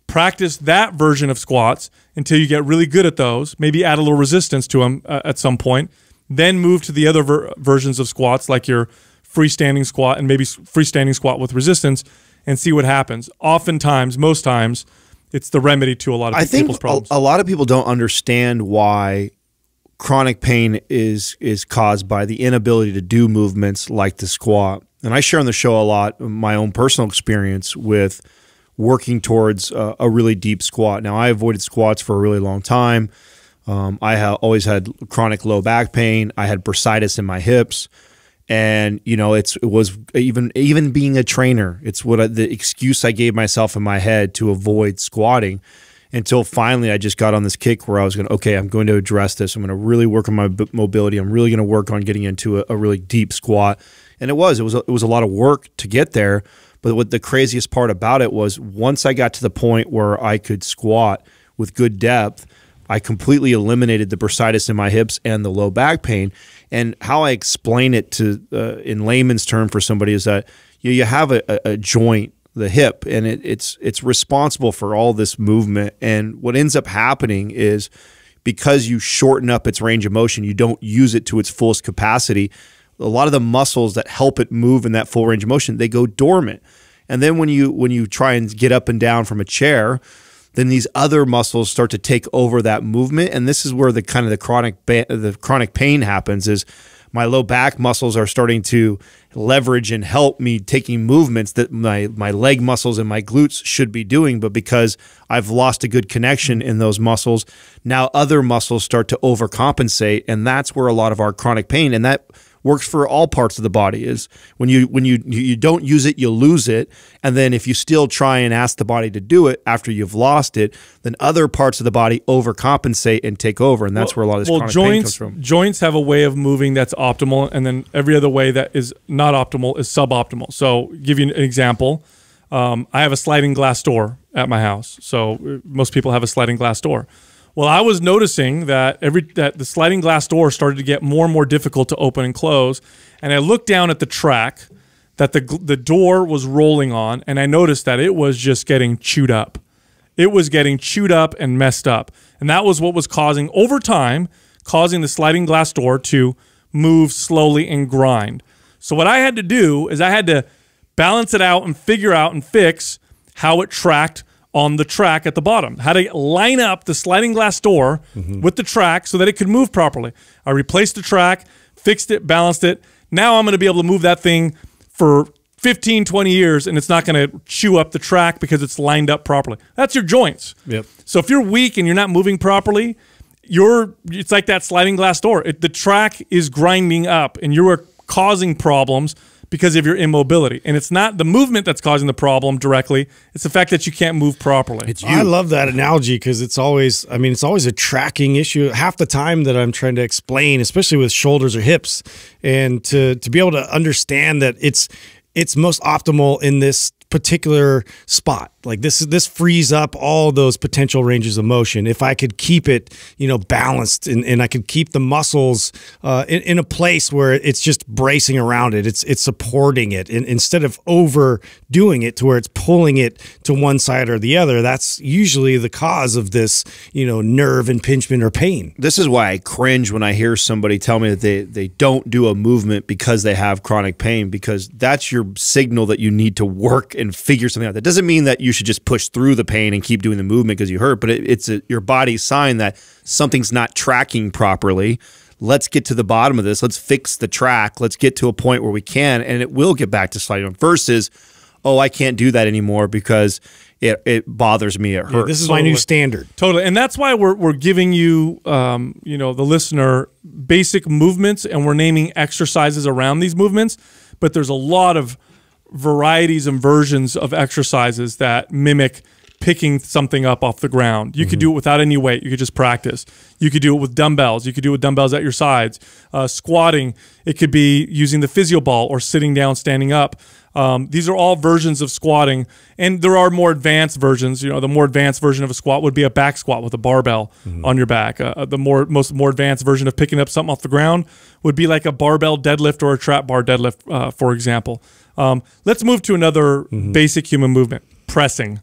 Practice that version of squats until you get really good at those, maybe add a little resistance to them uh, at some point, then move to the other ver versions of squats like your freestanding squat and maybe freestanding squat with resistance and see what happens. Oftentimes, most times, it's the remedy to a lot of I people's think problems. A lot of people don't understand why chronic pain is is caused by the inability to do movements like the squat. And I share on the show a lot my own personal experience with working towards a, a really deep squat. Now, I avoided squats for a really long time. Um, I have always had chronic low back pain. I had bursitis in my hips. And, you know, it's, it was even, even being a trainer, it's what I, the excuse I gave myself in my head to avoid squatting. Until finally I just got on this kick where I was going to, okay, I'm going to address this. I'm going to really work on my mobility. I'm really going to work on getting into a, a really deep squat. And it was, it was, a, it was a lot of work to get there. But what the craziest part about it was once I got to the point where I could squat with good depth, I completely eliminated the bursitis in my hips and the low back pain. And how I explain it to uh, in layman's term for somebody is that you, you have a, a, a joint, the hip, and it, it's it's responsible for all this movement. And what ends up happening is because you shorten up its range of motion, you don't use it to its fullest capacity. A lot of the muscles that help it move in that full range of motion, they go dormant. And then when you when you try and get up and down from a chair, then these other muscles start to take over that movement. And this is where the kind of the chronic the chronic pain happens is my low back muscles are starting to leverage and help me taking movements that my, my leg muscles and my glutes should be doing. But because I've lost a good connection in those muscles, now other muscles start to overcompensate. And that's where a lot of our chronic pain, and that works for all parts of the body, is when you when you you don't use it, you lose it. And then if you still try and ask the body to do it after you've lost it, then other parts of the body overcompensate and take over. And that's well, where a lot of this well, chronic joints, pain comes from. Joints have a way of moving that's optimal, and then every other way that is not optimal is suboptimal. So give you an example. Um, I have a sliding glass door at my house. So most people have a sliding glass door. Well, I was noticing that every that the sliding glass door started to get more and more difficult to open and close, and I looked down at the track that the the door was rolling on, and I noticed that it was just getting chewed up. It was getting chewed up and messed up, and that was what was causing, over time, causing the sliding glass door to move slowly and grind. So what I had to do is I had to balance it out and figure out and fix how it tracked on the track at the bottom, how to line up the sliding glass door mm-hmm. with the track so that it could move properly. I replaced the track, fixed it, balanced it. Now I'm going to be able to move that thing for fifteen, twenty years, and it's not going to chew up the track because it's lined up properly. That's your joints. Yep. So if you're weak and you're not moving properly, you're, it's like that sliding glass door. It, the track is grinding up, and you are causing problems because of your immobility. And it's not the movement that's causing the problem directly. It's the fact that you can't move properly. It's you. I love that analogy because it's always, I mean, it's always a tracking issue. Half the time that I'm trying to explain, especially with shoulders or hips, and to, to be able to understand that it's, it's most optimal in this particular spot. Like this, this frees up all those potential ranges of motion. If I could keep it, you know, balanced, and, and I could keep the muscles uh, in, in a place where it's just bracing around it, it's it's supporting it, and instead of overdoing it to where it's pulling it to one side or the other. That's usually the cause of this, you know, nerve impingement or pain. This is why I cringe when I hear somebody tell me that they they don't do a movement because they have chronic pain, because that's your signal that you need to work and figure something out. That doesn't mean that you should just push through the pain and keep doing the movement because you hurt, but it, it's a, your body's sign that something's not tracking properly. Let's get to the bottom of this. Let's fix the track. Let's get to a point where we can, and it will get back to sliding. Versus, oh, I can't do that anymore because it, it bothers me. It hurts. Yeah, this is totally. My new standard. Totally. And that's why we're, we're giving you, um, you know, the listener, basic movements, and we're naming exercises around these movements, but there's a lot of varieties and versions of exercises that mimic picking something up off the ground. You mm-hmm. could do it without any weight. You could just practice. You could do it with dumbbells. You could do it with dumbbells at your sides. Uh, squatting. It could be using the physio ball or sitting down, standing up. Um, these are all versions of squatting, and there are more advanced versions. You know, the more advanced version of a squat would be a back squat with a barbell mm-hmm. on your back. Uh, the more most more advanced version of picking up something off the ground would be like a barbell deadlift or a trap bar deadlift, uh, for example. Um, let's move to another mm-hmm. basic human movement: pressing,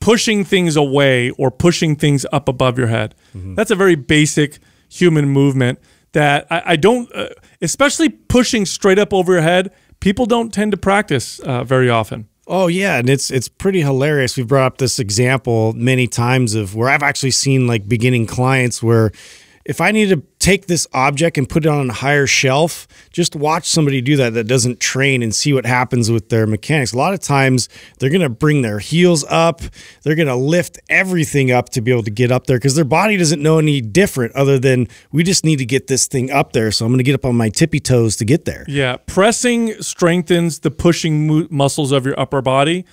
pushing things away or pushing things up above your head. Mm-hmm. That's a very basic human movement that I, I don't, uh, especially pushing straight up over your head. People don't tend to practice uh, very often. Oh, yeah, and it's it's pretty hilarious. We've brought up this example many times of where I've actually seen like beginning clients where if I need to take this object and put it on a higher shelf, just watch somebody do that that doesn't train and see what happens with their mechanics. A lot of times they're going to bring their heels up. They're going to lift everything up to be able to get up there because their body doesn't know any different other than we just need to get this thing up there. So I'm going to get up on my tippy toes to get there. Yeah. Pressing strengthens the pushing mu muscles of your upper body,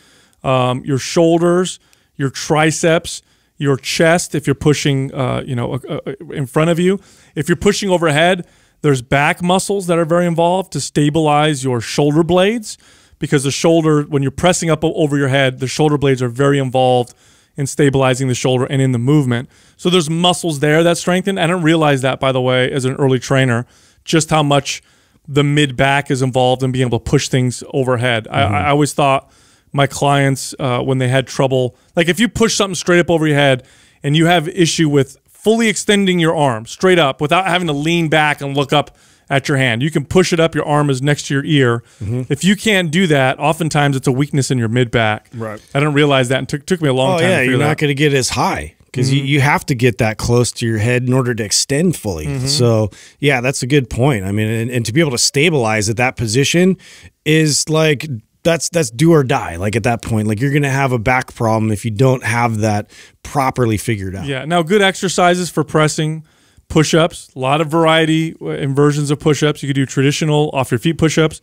um, your shoulders, your triceps, your chest, if you're pushing, uh, you know, uh, in front of you. If you're pushing overhead, there's back muscles that are very involved to stabilize your shoulder blades, because the shoulder, when you're pressing up over your head, the shoulder blades are very involved in stabilizing the shoulder and in the movement. So there's muscles there that strengthen. I didn't realize that, by the way, as an early trainer, just how much the mid-back is involved in being able to push things overhead. Mm-hmm. I, I always thought my clients, uh, when they had trouble, like if you push something straight up over your head and you have issue with fully extending your arm straight up without having to lean back and look up at your hand, you can push it up. Your arm is next to your ear. Mm-hmm. If you can't do that, oftentimes it's a weakness in your mid back. Right. I didn't realize that, and took took me a long oh, time. Oh yeah, to you're that. Not going to get as high because mm-hmm. you, you have to get that close to your head in order to extend fully. Mm-hmm. So yeah, that's a good point. I mean, and, and to be able to stabilize at that position is like, that's, that's do or die. Like at that point, like you're going to have a back problem if you don't have that properly figured out. Yeah. Now, good exercises for pressing, push-ups, a lot of variety in versions of push-ups. You could do traditional off your feet push-ups.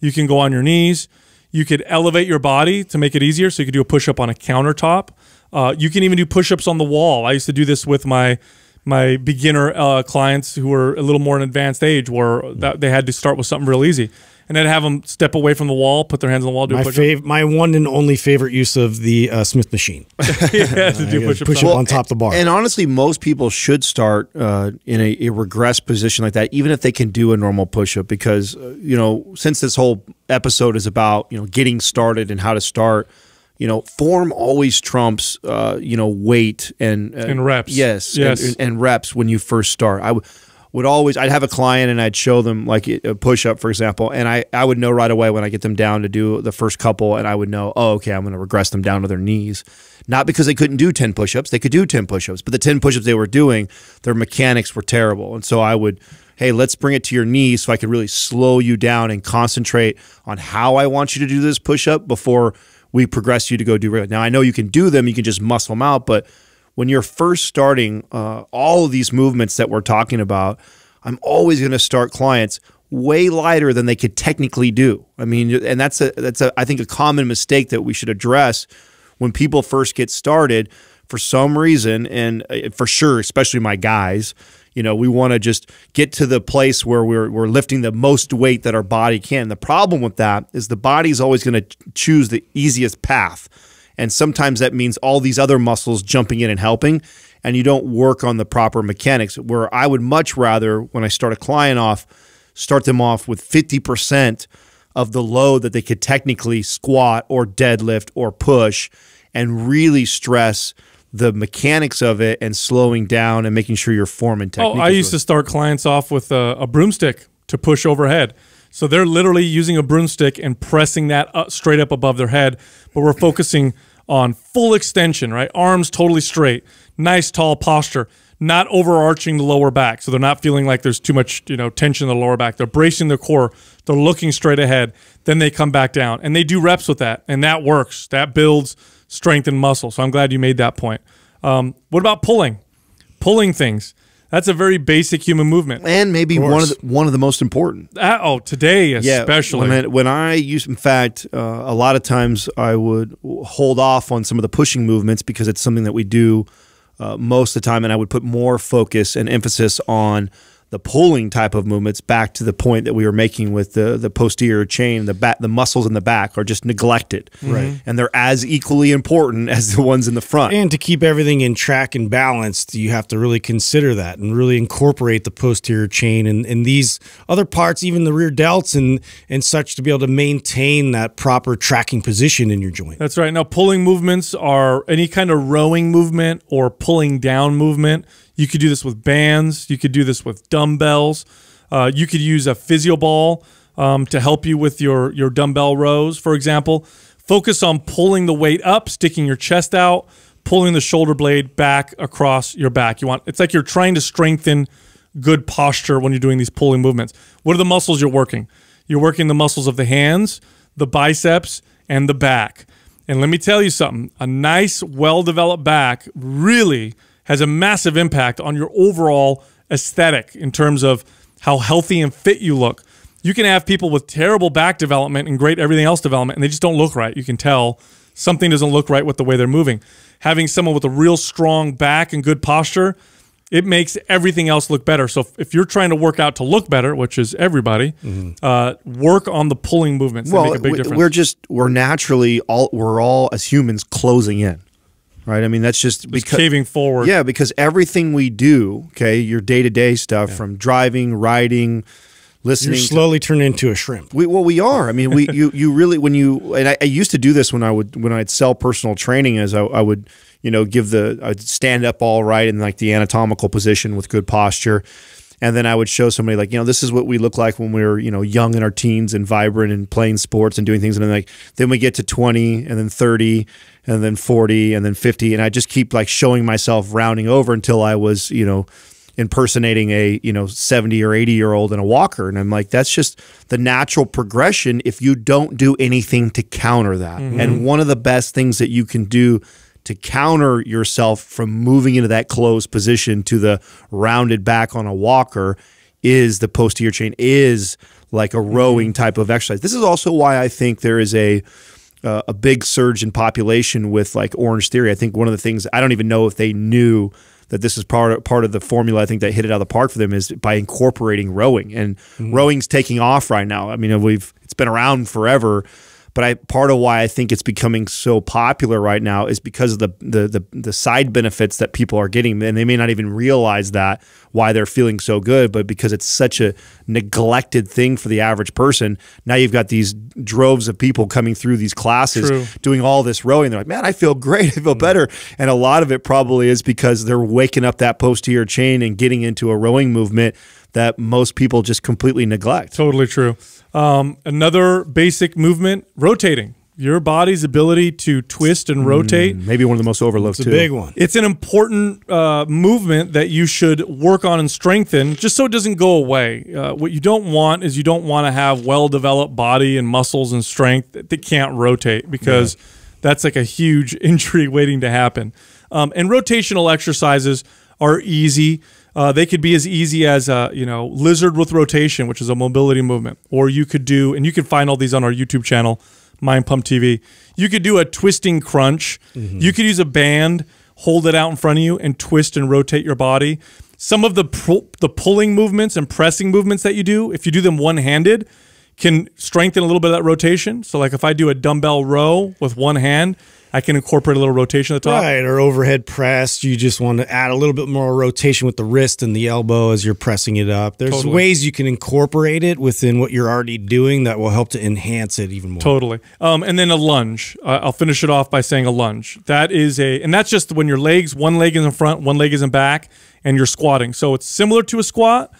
You can go on your knees. You could elevate your body to make it easier. So you could do a push-up on a countertop. Uh, you can even do push-ups on the wall. I used to do this with my my beginner uh, clients who were a little more in advanced age, where that they had to start with something real easy. And then have them step away from the wall, put their hands on the wall, do my a push-up. My one and only favorite use of the uh, Smith machine. Yeah, to do push-up push up on top of the bar. And honestly, most people should start uh, in a, a regressed position like that, even if they can do a normal push-up, because uh, you know, since this whole episode is about you know getting started and how to start, you know, form always trumps uh, you know weight and uh, and reps. Yes, yes, and, and reps when you first start. I would. Would always, I'd have a client and I'd show them like a push-up, for example, and I, I would know right away when I get them down to do the first couple, and I would know, oh, okay, I'm going to regress them down to their knees. Not because they couldn't do ten push-ups. They could do ten push-ups, but the ten push-ups they were doing, their mechanics were terrible. And so I would, hey, let's bring it to your knees so I could really slow you down and concentrate on how I want you to do this push-up before we progress you to go do it. Now, I know you can do them. You can just muscle them out, but when you're first starting uh, all of these movements that we're talking about, I'm always going to start clients way lighter than they could technically do. I mean, and that's a that's a I think a common mistake that we should address when people first get started. For some reason, and for sure, especially my guys, you know, we want to just get to the place where we're we're lifting the most weight that our body can. The problem with that is the body's always going to choose the easiest path. And sometimes that means all these other muscles jumping in and helping, and you don't work on the proper mechanics, where I would much rather, when I start a client off, start them off with fifty percent of the load that they could technically squat or deadlift or push, and really stress the mechanics of it and slowing down and making sure your form and technique. Oh, I used to start clients off with a, a broomstick to push overhead. So they're literally using a broomstick and pressing that up, straight up above their head, but we're focusing on full extension, right? Arms totally straight, nice tall posture, not overarching the lower back. So they're not feeling like there's too much, you know, tension in the lower back. They're bracing their core. They're looking straight ahead. Then they come back down, and they do reps with that, and that works. That builds strength and muscle. So I'm glad you made that point. Um, what about pulling? Pulling things. That's a very basic human movement, and maybe of one of the, one of the most important. Uh, oh, today especially. Yeah, when, I, when I use, in fact, uh, a lot of times I would hold off on some of the pushing movements because it's something that we do uh, most of the time, and I would put more focus and emphasis on the pulling type of movements. Back to the point that we were making with the the posterior chain, the back, the muscles in the back are just neglected, right? And they're as equally important as the ones in the front. And to keep everything in track and balanced, you have to really consider that and really incorporate the posterior chain and, and these other parts, even the rear delts and and such, to be able to maintain that proper tracking position in your joint. That's right. Now, pulling movements are any kind of rowing movement or pulling down movement. You could do this with bands. You could do this with dumbbells. Uh, you could use a physio ball um, to help you with your, your dumbbell rows, for example. Focus on pulling the weight up, sticking your chest out, pulling the shoulder blade back across your back. You want It's like you're trying to strengthen good posture when you're doing these pulling movements. What are the muscles you're working? You're working the muscles of the hands, the biceps, and the back. And let me tell you something. A nice, well-developed back really has a massive impact on your overall aesthetic in terms of how healthy and fit you look. You can have people with terrible back development and great everything else development, and they just don't look right. You can tell something doesn't look right with the way they're moving. Having someone with a real strong back and good posture, it makes everything else look better. So if you're trying to work out to look better, which is everybody, mm-hmm. uh, work on the pulling movements. Well, that make a big difference. We're just, we're naturally, all, we're all as humans closing in. Right, I mean, that's just because caving forward. Yeah, because everything we do, okay, your day-to-day stuff, yeah. from driving, riding, listening, you slowly to, turn into a shrimp. We, well, we are. I mean, we you you really when you and I, I used to do this when I would when I'd sell personal training, as I, I would you know give the I'd stand up all right in like the anatomical position with good posture, And then I would show somebody like, you know, this is what we look like when we were, you know, young in our teens and vibrant and playing sports and doing things. And then like, then we get to twenty and then thirty and then forty and then fifty. And I just keep like showing myself rounding over until I was, you know, impersonating a, you know, seventy or eighty year old in a walker. And I'm like, that's just the natural progression if you don't do anything to counter that. Mm-hmm. And one of the best things that you can do to counter yourself from moving into that closed position to the rounded back on a walker is the posterior chain, is like a rowing type of exercise. This is also why I think there is a uh, a big surge in population with like Orange Theory. I think one of the things, I don't even know if they knew that this is part of, part of the formula, I think, that hit it out of the park for them, is by incorporating rowing. And mm-hmm. rowing's taking off right now. I mean, we've it's been around forever, but I, part of why I think it's becoming so popular right now is because of the, the, the, the side benefits that people are getting. And they may not even realize that, why they're feeling so good, but because it's such a neglected thing for the average person, now you've got these droves of people coming through these classes True. doing all this rowing. They're like, man, I feel great, I feel mm-hmm. better. And a lot of it probably is because they're waking up that posterior chain and getting into a rowing movement that most people just completely neglect. Totally true. Um, another basic movement, rotating. Your body's ability to twist and rotate. Mm, maybe one of the most overlooked, too. It's a big one. It's an important uh, movement that you should work on and strengthen just so it doesn't go away. Uh, what you don't want is you don't want to have well-developed body and muscles and strength that, that can't rotate, because yeah. that's like a huge injury waiting to happen. Um, and rotational exercises are easy. Uh, they could be as easy as, uh, you know, lizard with rotation, which is a mobility movement. Or you could do, and you can find all these on our YouTube channel, Mind Pump T V. You could do a twisting crunch. Mm-hmm. You could use a band, hold it out in front of you, and twist and rotate your body. Some of the pu the pulling movements and pressing movements that you do, if you do them one-handed, can strengthen a little bit of that rotation. So like if I do a dumbbell row with one hand, I can incorporate a little rotation at the top. Right, or overhead press. You just want to add a little bit more rotation with the wrist and the elbow as you're pressing it up. There's totally. ways you can incorporate it within what you're already doing that will help to enhance it even more. Totally. Um, and then a lunge. Uh, I'll finish it off by saying a lunge. That is a, and that's just when your legs, one leg is in front, one leg is in back, and you're squatting. So it's similar to a squat,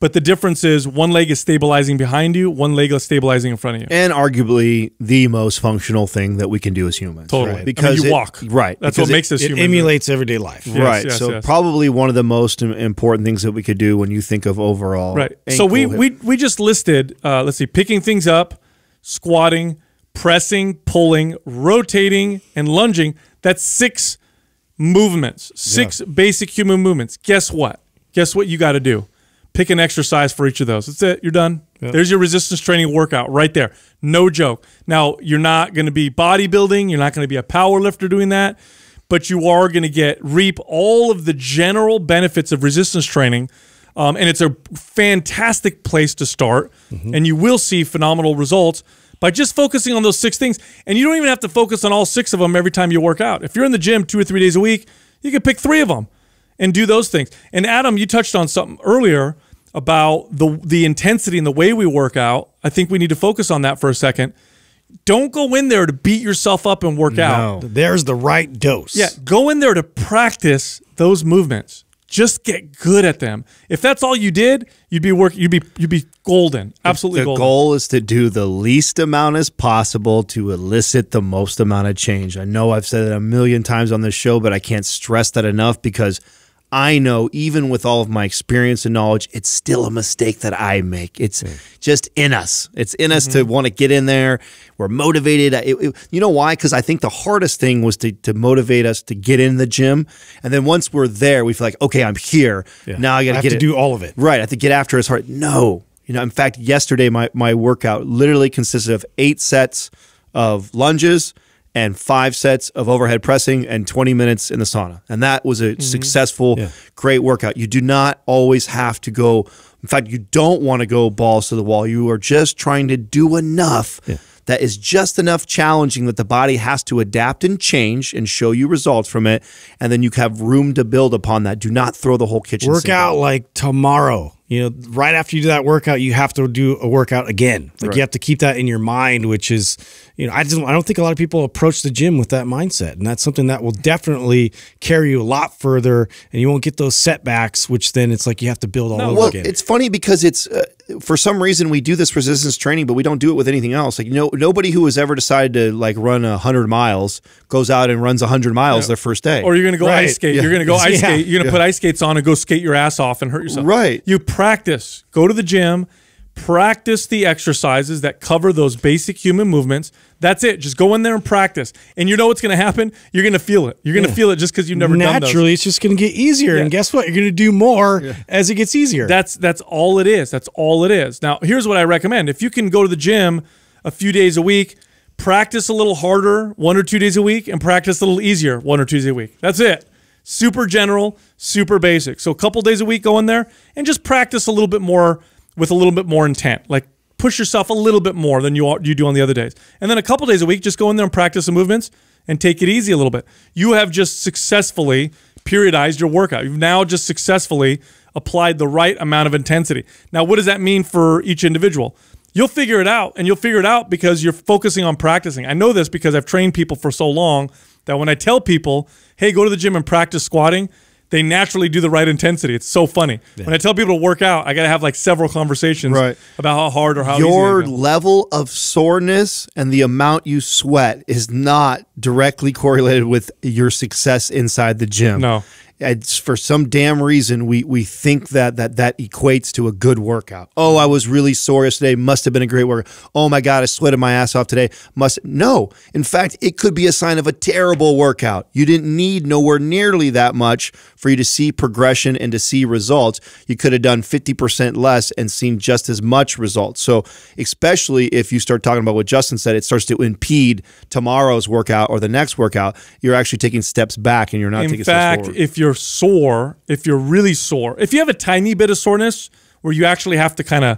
but the difference is one leg is stabilizing behind you, one leg is stabilizing in front of you. And arguably the most functional thing that we can do as humans. Totally. Right? Because I mean, you it, walk. Right. That's what it, makes us human. It emulates right? everyday life. Yes, right. Yes, so yes. probably one of the most important things that we could do when you think of overall. Right. So we, we, we just listed, uh, let's see, picking things up, squatting, pressing, pulling, rotating, and lunging. That's six movements, six yeah. basic human movements. Guess what? Guess what you got to do? Pick an exercise for each of those. That's it. You're done. Yep. There's your resistance training workout right there. No joke. Now, you're not going to be bodybuilding. You're not going to be a power lifter doing that. But you are going to get reap all of the general benefits of resistance training. Um, and it's a fantastic place to start. Mm-hmm. And you will see phenomenal results by just focusing on those six things. And you don't even have to focus on all six of them every time you work out. If you're in the gym two or three days a week, you can pick three of them and do those things. And Adam, you touched on something earlier about the, the intensity and the way we work out. I think we need to focus on that for a second. Don't go in there to beat yourself up and work no. out. There's the right dose. Yeah, go in there to practice those movements. Just get good at them. If that's all you did, you'd be working. You'd be you'd be golden. Absolutely. The golden. goal is to do the least amount as possible to elicit the most amount of change. I know I've said it a million times on this show, but I can't stress that enough, because I know, even with all of my experience and knowledge, it's still a mistake that I make. It's mm. just in us. It's in us mm-hmm. to want to get in there. We're motivated. It, it, you know why? Because I think the hardest thing was to, to motivate us to get in the gym. And then once we're there, we feel like, okay, I'm here. Yeah. Now I got to get to do all of it. Right. I have to get after it's hard. No. You know, in fact, yesterday, my, my workout literally consisted of eight sets of lunges and five sets of overhead pressing and twenty minutes in the sauna. And that was a mm-hmm. successful, yeah. great workout. You do not always have to go. In fact, you don't want to go balls to the wall. You are just trying to do enough yeah. that is just enough challenging that the body has to adapt and change and show you results from it. And then you have room to build upon that. Do not throw the whole kitchen sink out. Work out like tomorrow. you know, right after you do that workout, you have to do a workout again. Like right. you have to keep that in your mind, which is, you know, I just, I don't think a lot of people approach the gym with that mindset. And that's something that will definitely carry you a lot further, and you won't get those setbacks, which then it's like you have to build all no, over well, again. It's funny because it's, uh, for some reason we do this resistance training, but we don't do it with anything else. Like, you know, nobody who has ever decided to like run a hundred miles goes out and runs a hundred miles yeah. their first day. Or you're going to go right. ice skate. Yeah. You're going to go ice yeah. skate. You're going to yeah. put ice skates on and go skate your ass off and hurt yourself. Right. You practice, go to the gym, practice the exercises that cover those basic human movements. That's it. Just go in there and practice. And you know what's going to happen? You're going to feel it. You're going to yeah. feel it just because you've never Naturally, done those. Naturally, it's just going to get easier. Yeah. And guess what? You're going to do more yeah. as it gets easier. That's, that's all it is. That's all it is. Now, here's what I recommend. If you can go to the gym a few days a week, practice a little harder one or two days a week, and practice a little easier one or two days a week. That's it. Super general, super basic. So a couple days a week, go in there and just practice a little bit more with a little bit more intent. Like push yourself a little bit more than you you do on the other days. And then a couple days a week, just go in there and practice the movements and take it easy a little bit. You have just successfully periodized your workout. You've now just successfully applied the right amount of intensity. Now, what does that mean for each individual? You'll figure it out, and you'll figure it out because you're focusing on practicing. I know this because I've trained people for so long that when I tell people, hey, go to the gym and practice squatting, they naturally do the right intensity. It's so funny. Yeah. When I tell people to work out, I got to have like several conversations right. about how hard or how Your easy. Your level of soreness and the amount you sweat is not directly correlated with your success inside the gym. No. It's for some damn reason, we we think that that that equates to a good workout. Oh, I was really sore yesterday. Must have been a great workout. Oh my God, I sweated my ass off today. Must no. In fact, it could be a sign of a terrible workout. You didn't need nowhere nearly that much for you to see progression and to see results. You could have done fifty percent less and seen just as much results. So especially if you start talking about what Justin said, it starts to impede tomorrow's workout or the next workout. You're actually taking steps back and you're not in taking fact, steps forward. If you're sore, if you're really sore, if you have a tiny bit of soreness where you actually have to kind of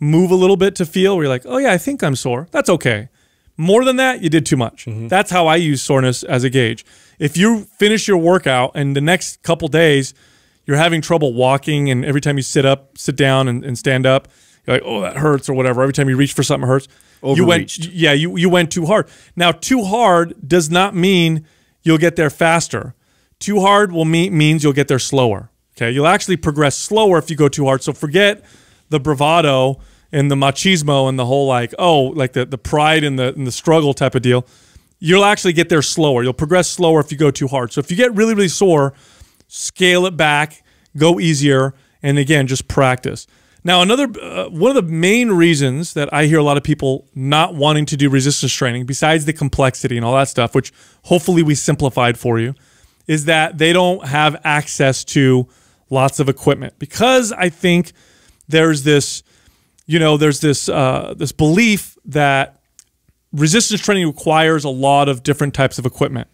move a little bit to feel, where you're like, oh yeah, I think I'm sore, that's okay. More than that, you did too much. Mm-hmm. That's how I use soreness as a gauge. If you finish your workout and the next couple days you're having trouble walking, and every time you sit up, sit down and, and stand up, you're like, oh, that hurts, or whatever. Every time you reach for something, it hurts. Overreached. You went, yeah, you, you went too hard. Now, too hard does not mean you'll get there faster. Too hard will mean means you'll get there slower. Okay, you'll actually progress slower if you go too hard. So forget the bravado and the machismo and the whole like oh like the the pride and the and the struggle type of deal. You'll actually get there slower. You'll progress slower if you go too hard. So if you get really really sore, scale it back, go easier, and again just practice. Now another uh, one of the main reasons that I hear a lot of people not wanting to do resistance training, besides the complexity and all that stuff, which hopefully we simplified for you, is that they don't have access to lots of equipment. Because I think there's this, you know, there's this, uh, this belief that resistance training requires a lot of different types of equipment.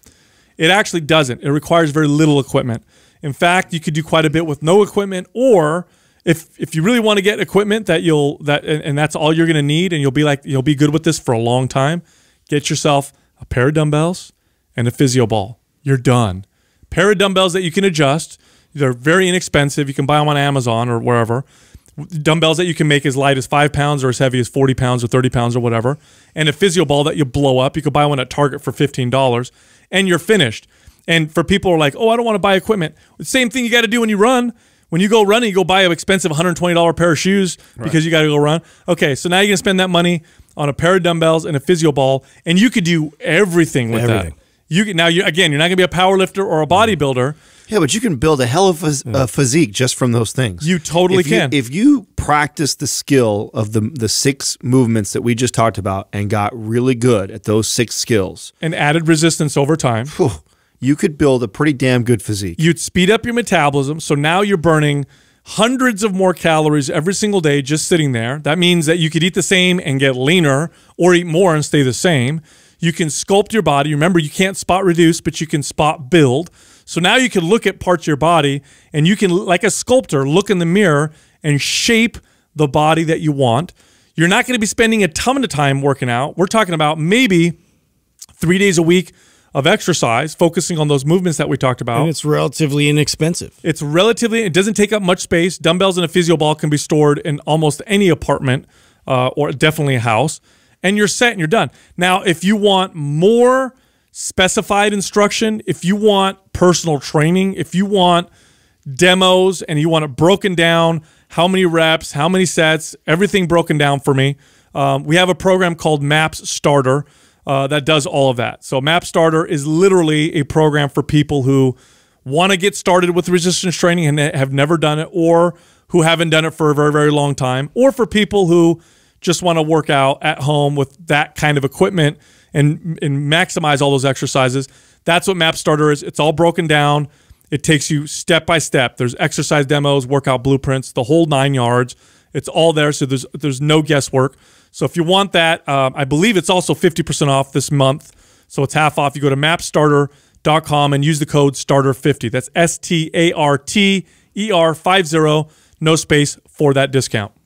It actually doesn't. It requires very little equipment. In fact, you could do quite a bit with no equipment, or if, if you really want to get equipment that you'll, that, and, and that's all you're going to need, and you'll be like, you'll be good with this for a long time, get yourself a pair of dumbbells and a physio ball. You're done. Pair of dumbbells that you can adjust. They're very inexpensive. You can buy them on Amazon or wherever. Dumbbells that you can make as light as five pounds or as heavy as forty pounds or thirty pounds or whatever. And a physio ball that you blow up. You can buy one at Target for fifteen dollars and you're finished. And for people who are like, oh, I don't want to buy equipment. The same thing you got to do when you run. When you go running, you go buy an expensive one hundred twenty dollar pair of shoes because right. you got to go run. Okay, so now you're going to spend that money on a pair of dumbbells and a physio ball, and you could do everything with everything. that. You, now, you, again, you're not going to be a power lifter or a bodybuilder. Yeah, but you can build a hell of a, yeah. a physique just from those things. You totally if can. You, if you practice the skill of the, the six movements that we just talked about and got really good at those six skills. And added resistance over time. Whew, you could build a pretty damn good physique. You'd speed up your metabolism, so now you're burning hundreds of more calories every single day just sitting there. That means that you could eat the same and get leaner, or eat more and stay the same. You can sculpt your body. Remember, you can't spot reduce, but you can spot build. So now you can look at parts of your body, and you can, like a sculptor, look in the mirror and shape the body that you want. You're not going to be spending a ton of time working out. We're talking about maybe three days a week of exercise, focusing on those movements that we talked about. And it's relatively inexpensive. It's relatively, it doesn't take up much space. Dumbbells and a physio ball can be stored in almost any apartment uh, or definitely a house. And you're set and you're done. Now, if you want more specified instruction, if you want personal training, if you want demos and you want it broken down, how many reps, how many sets, everything broken down for me, um, we have a program called MAPS Starter Uh, that does all of that. So MAPS Starter is literally a program for people who want to get started with resistance training and have never done it, or who haven't done it for a very, very long time, or for people who just want to work out at home with that kind of equipment and, and maximize all those exercises. That's what MAPS Starter is. It's all broken down. It takes you step by step. There's exercise demos, workout blueprints, the whole nine yards. It's all there, so there's, there's no guesswork. So if you want that, um, I believe it's also fifty percent off this month. So it's half off. You go to maps starter dot com and use the code starter fifty. That's S T A R T E R fifty. No space for that discount.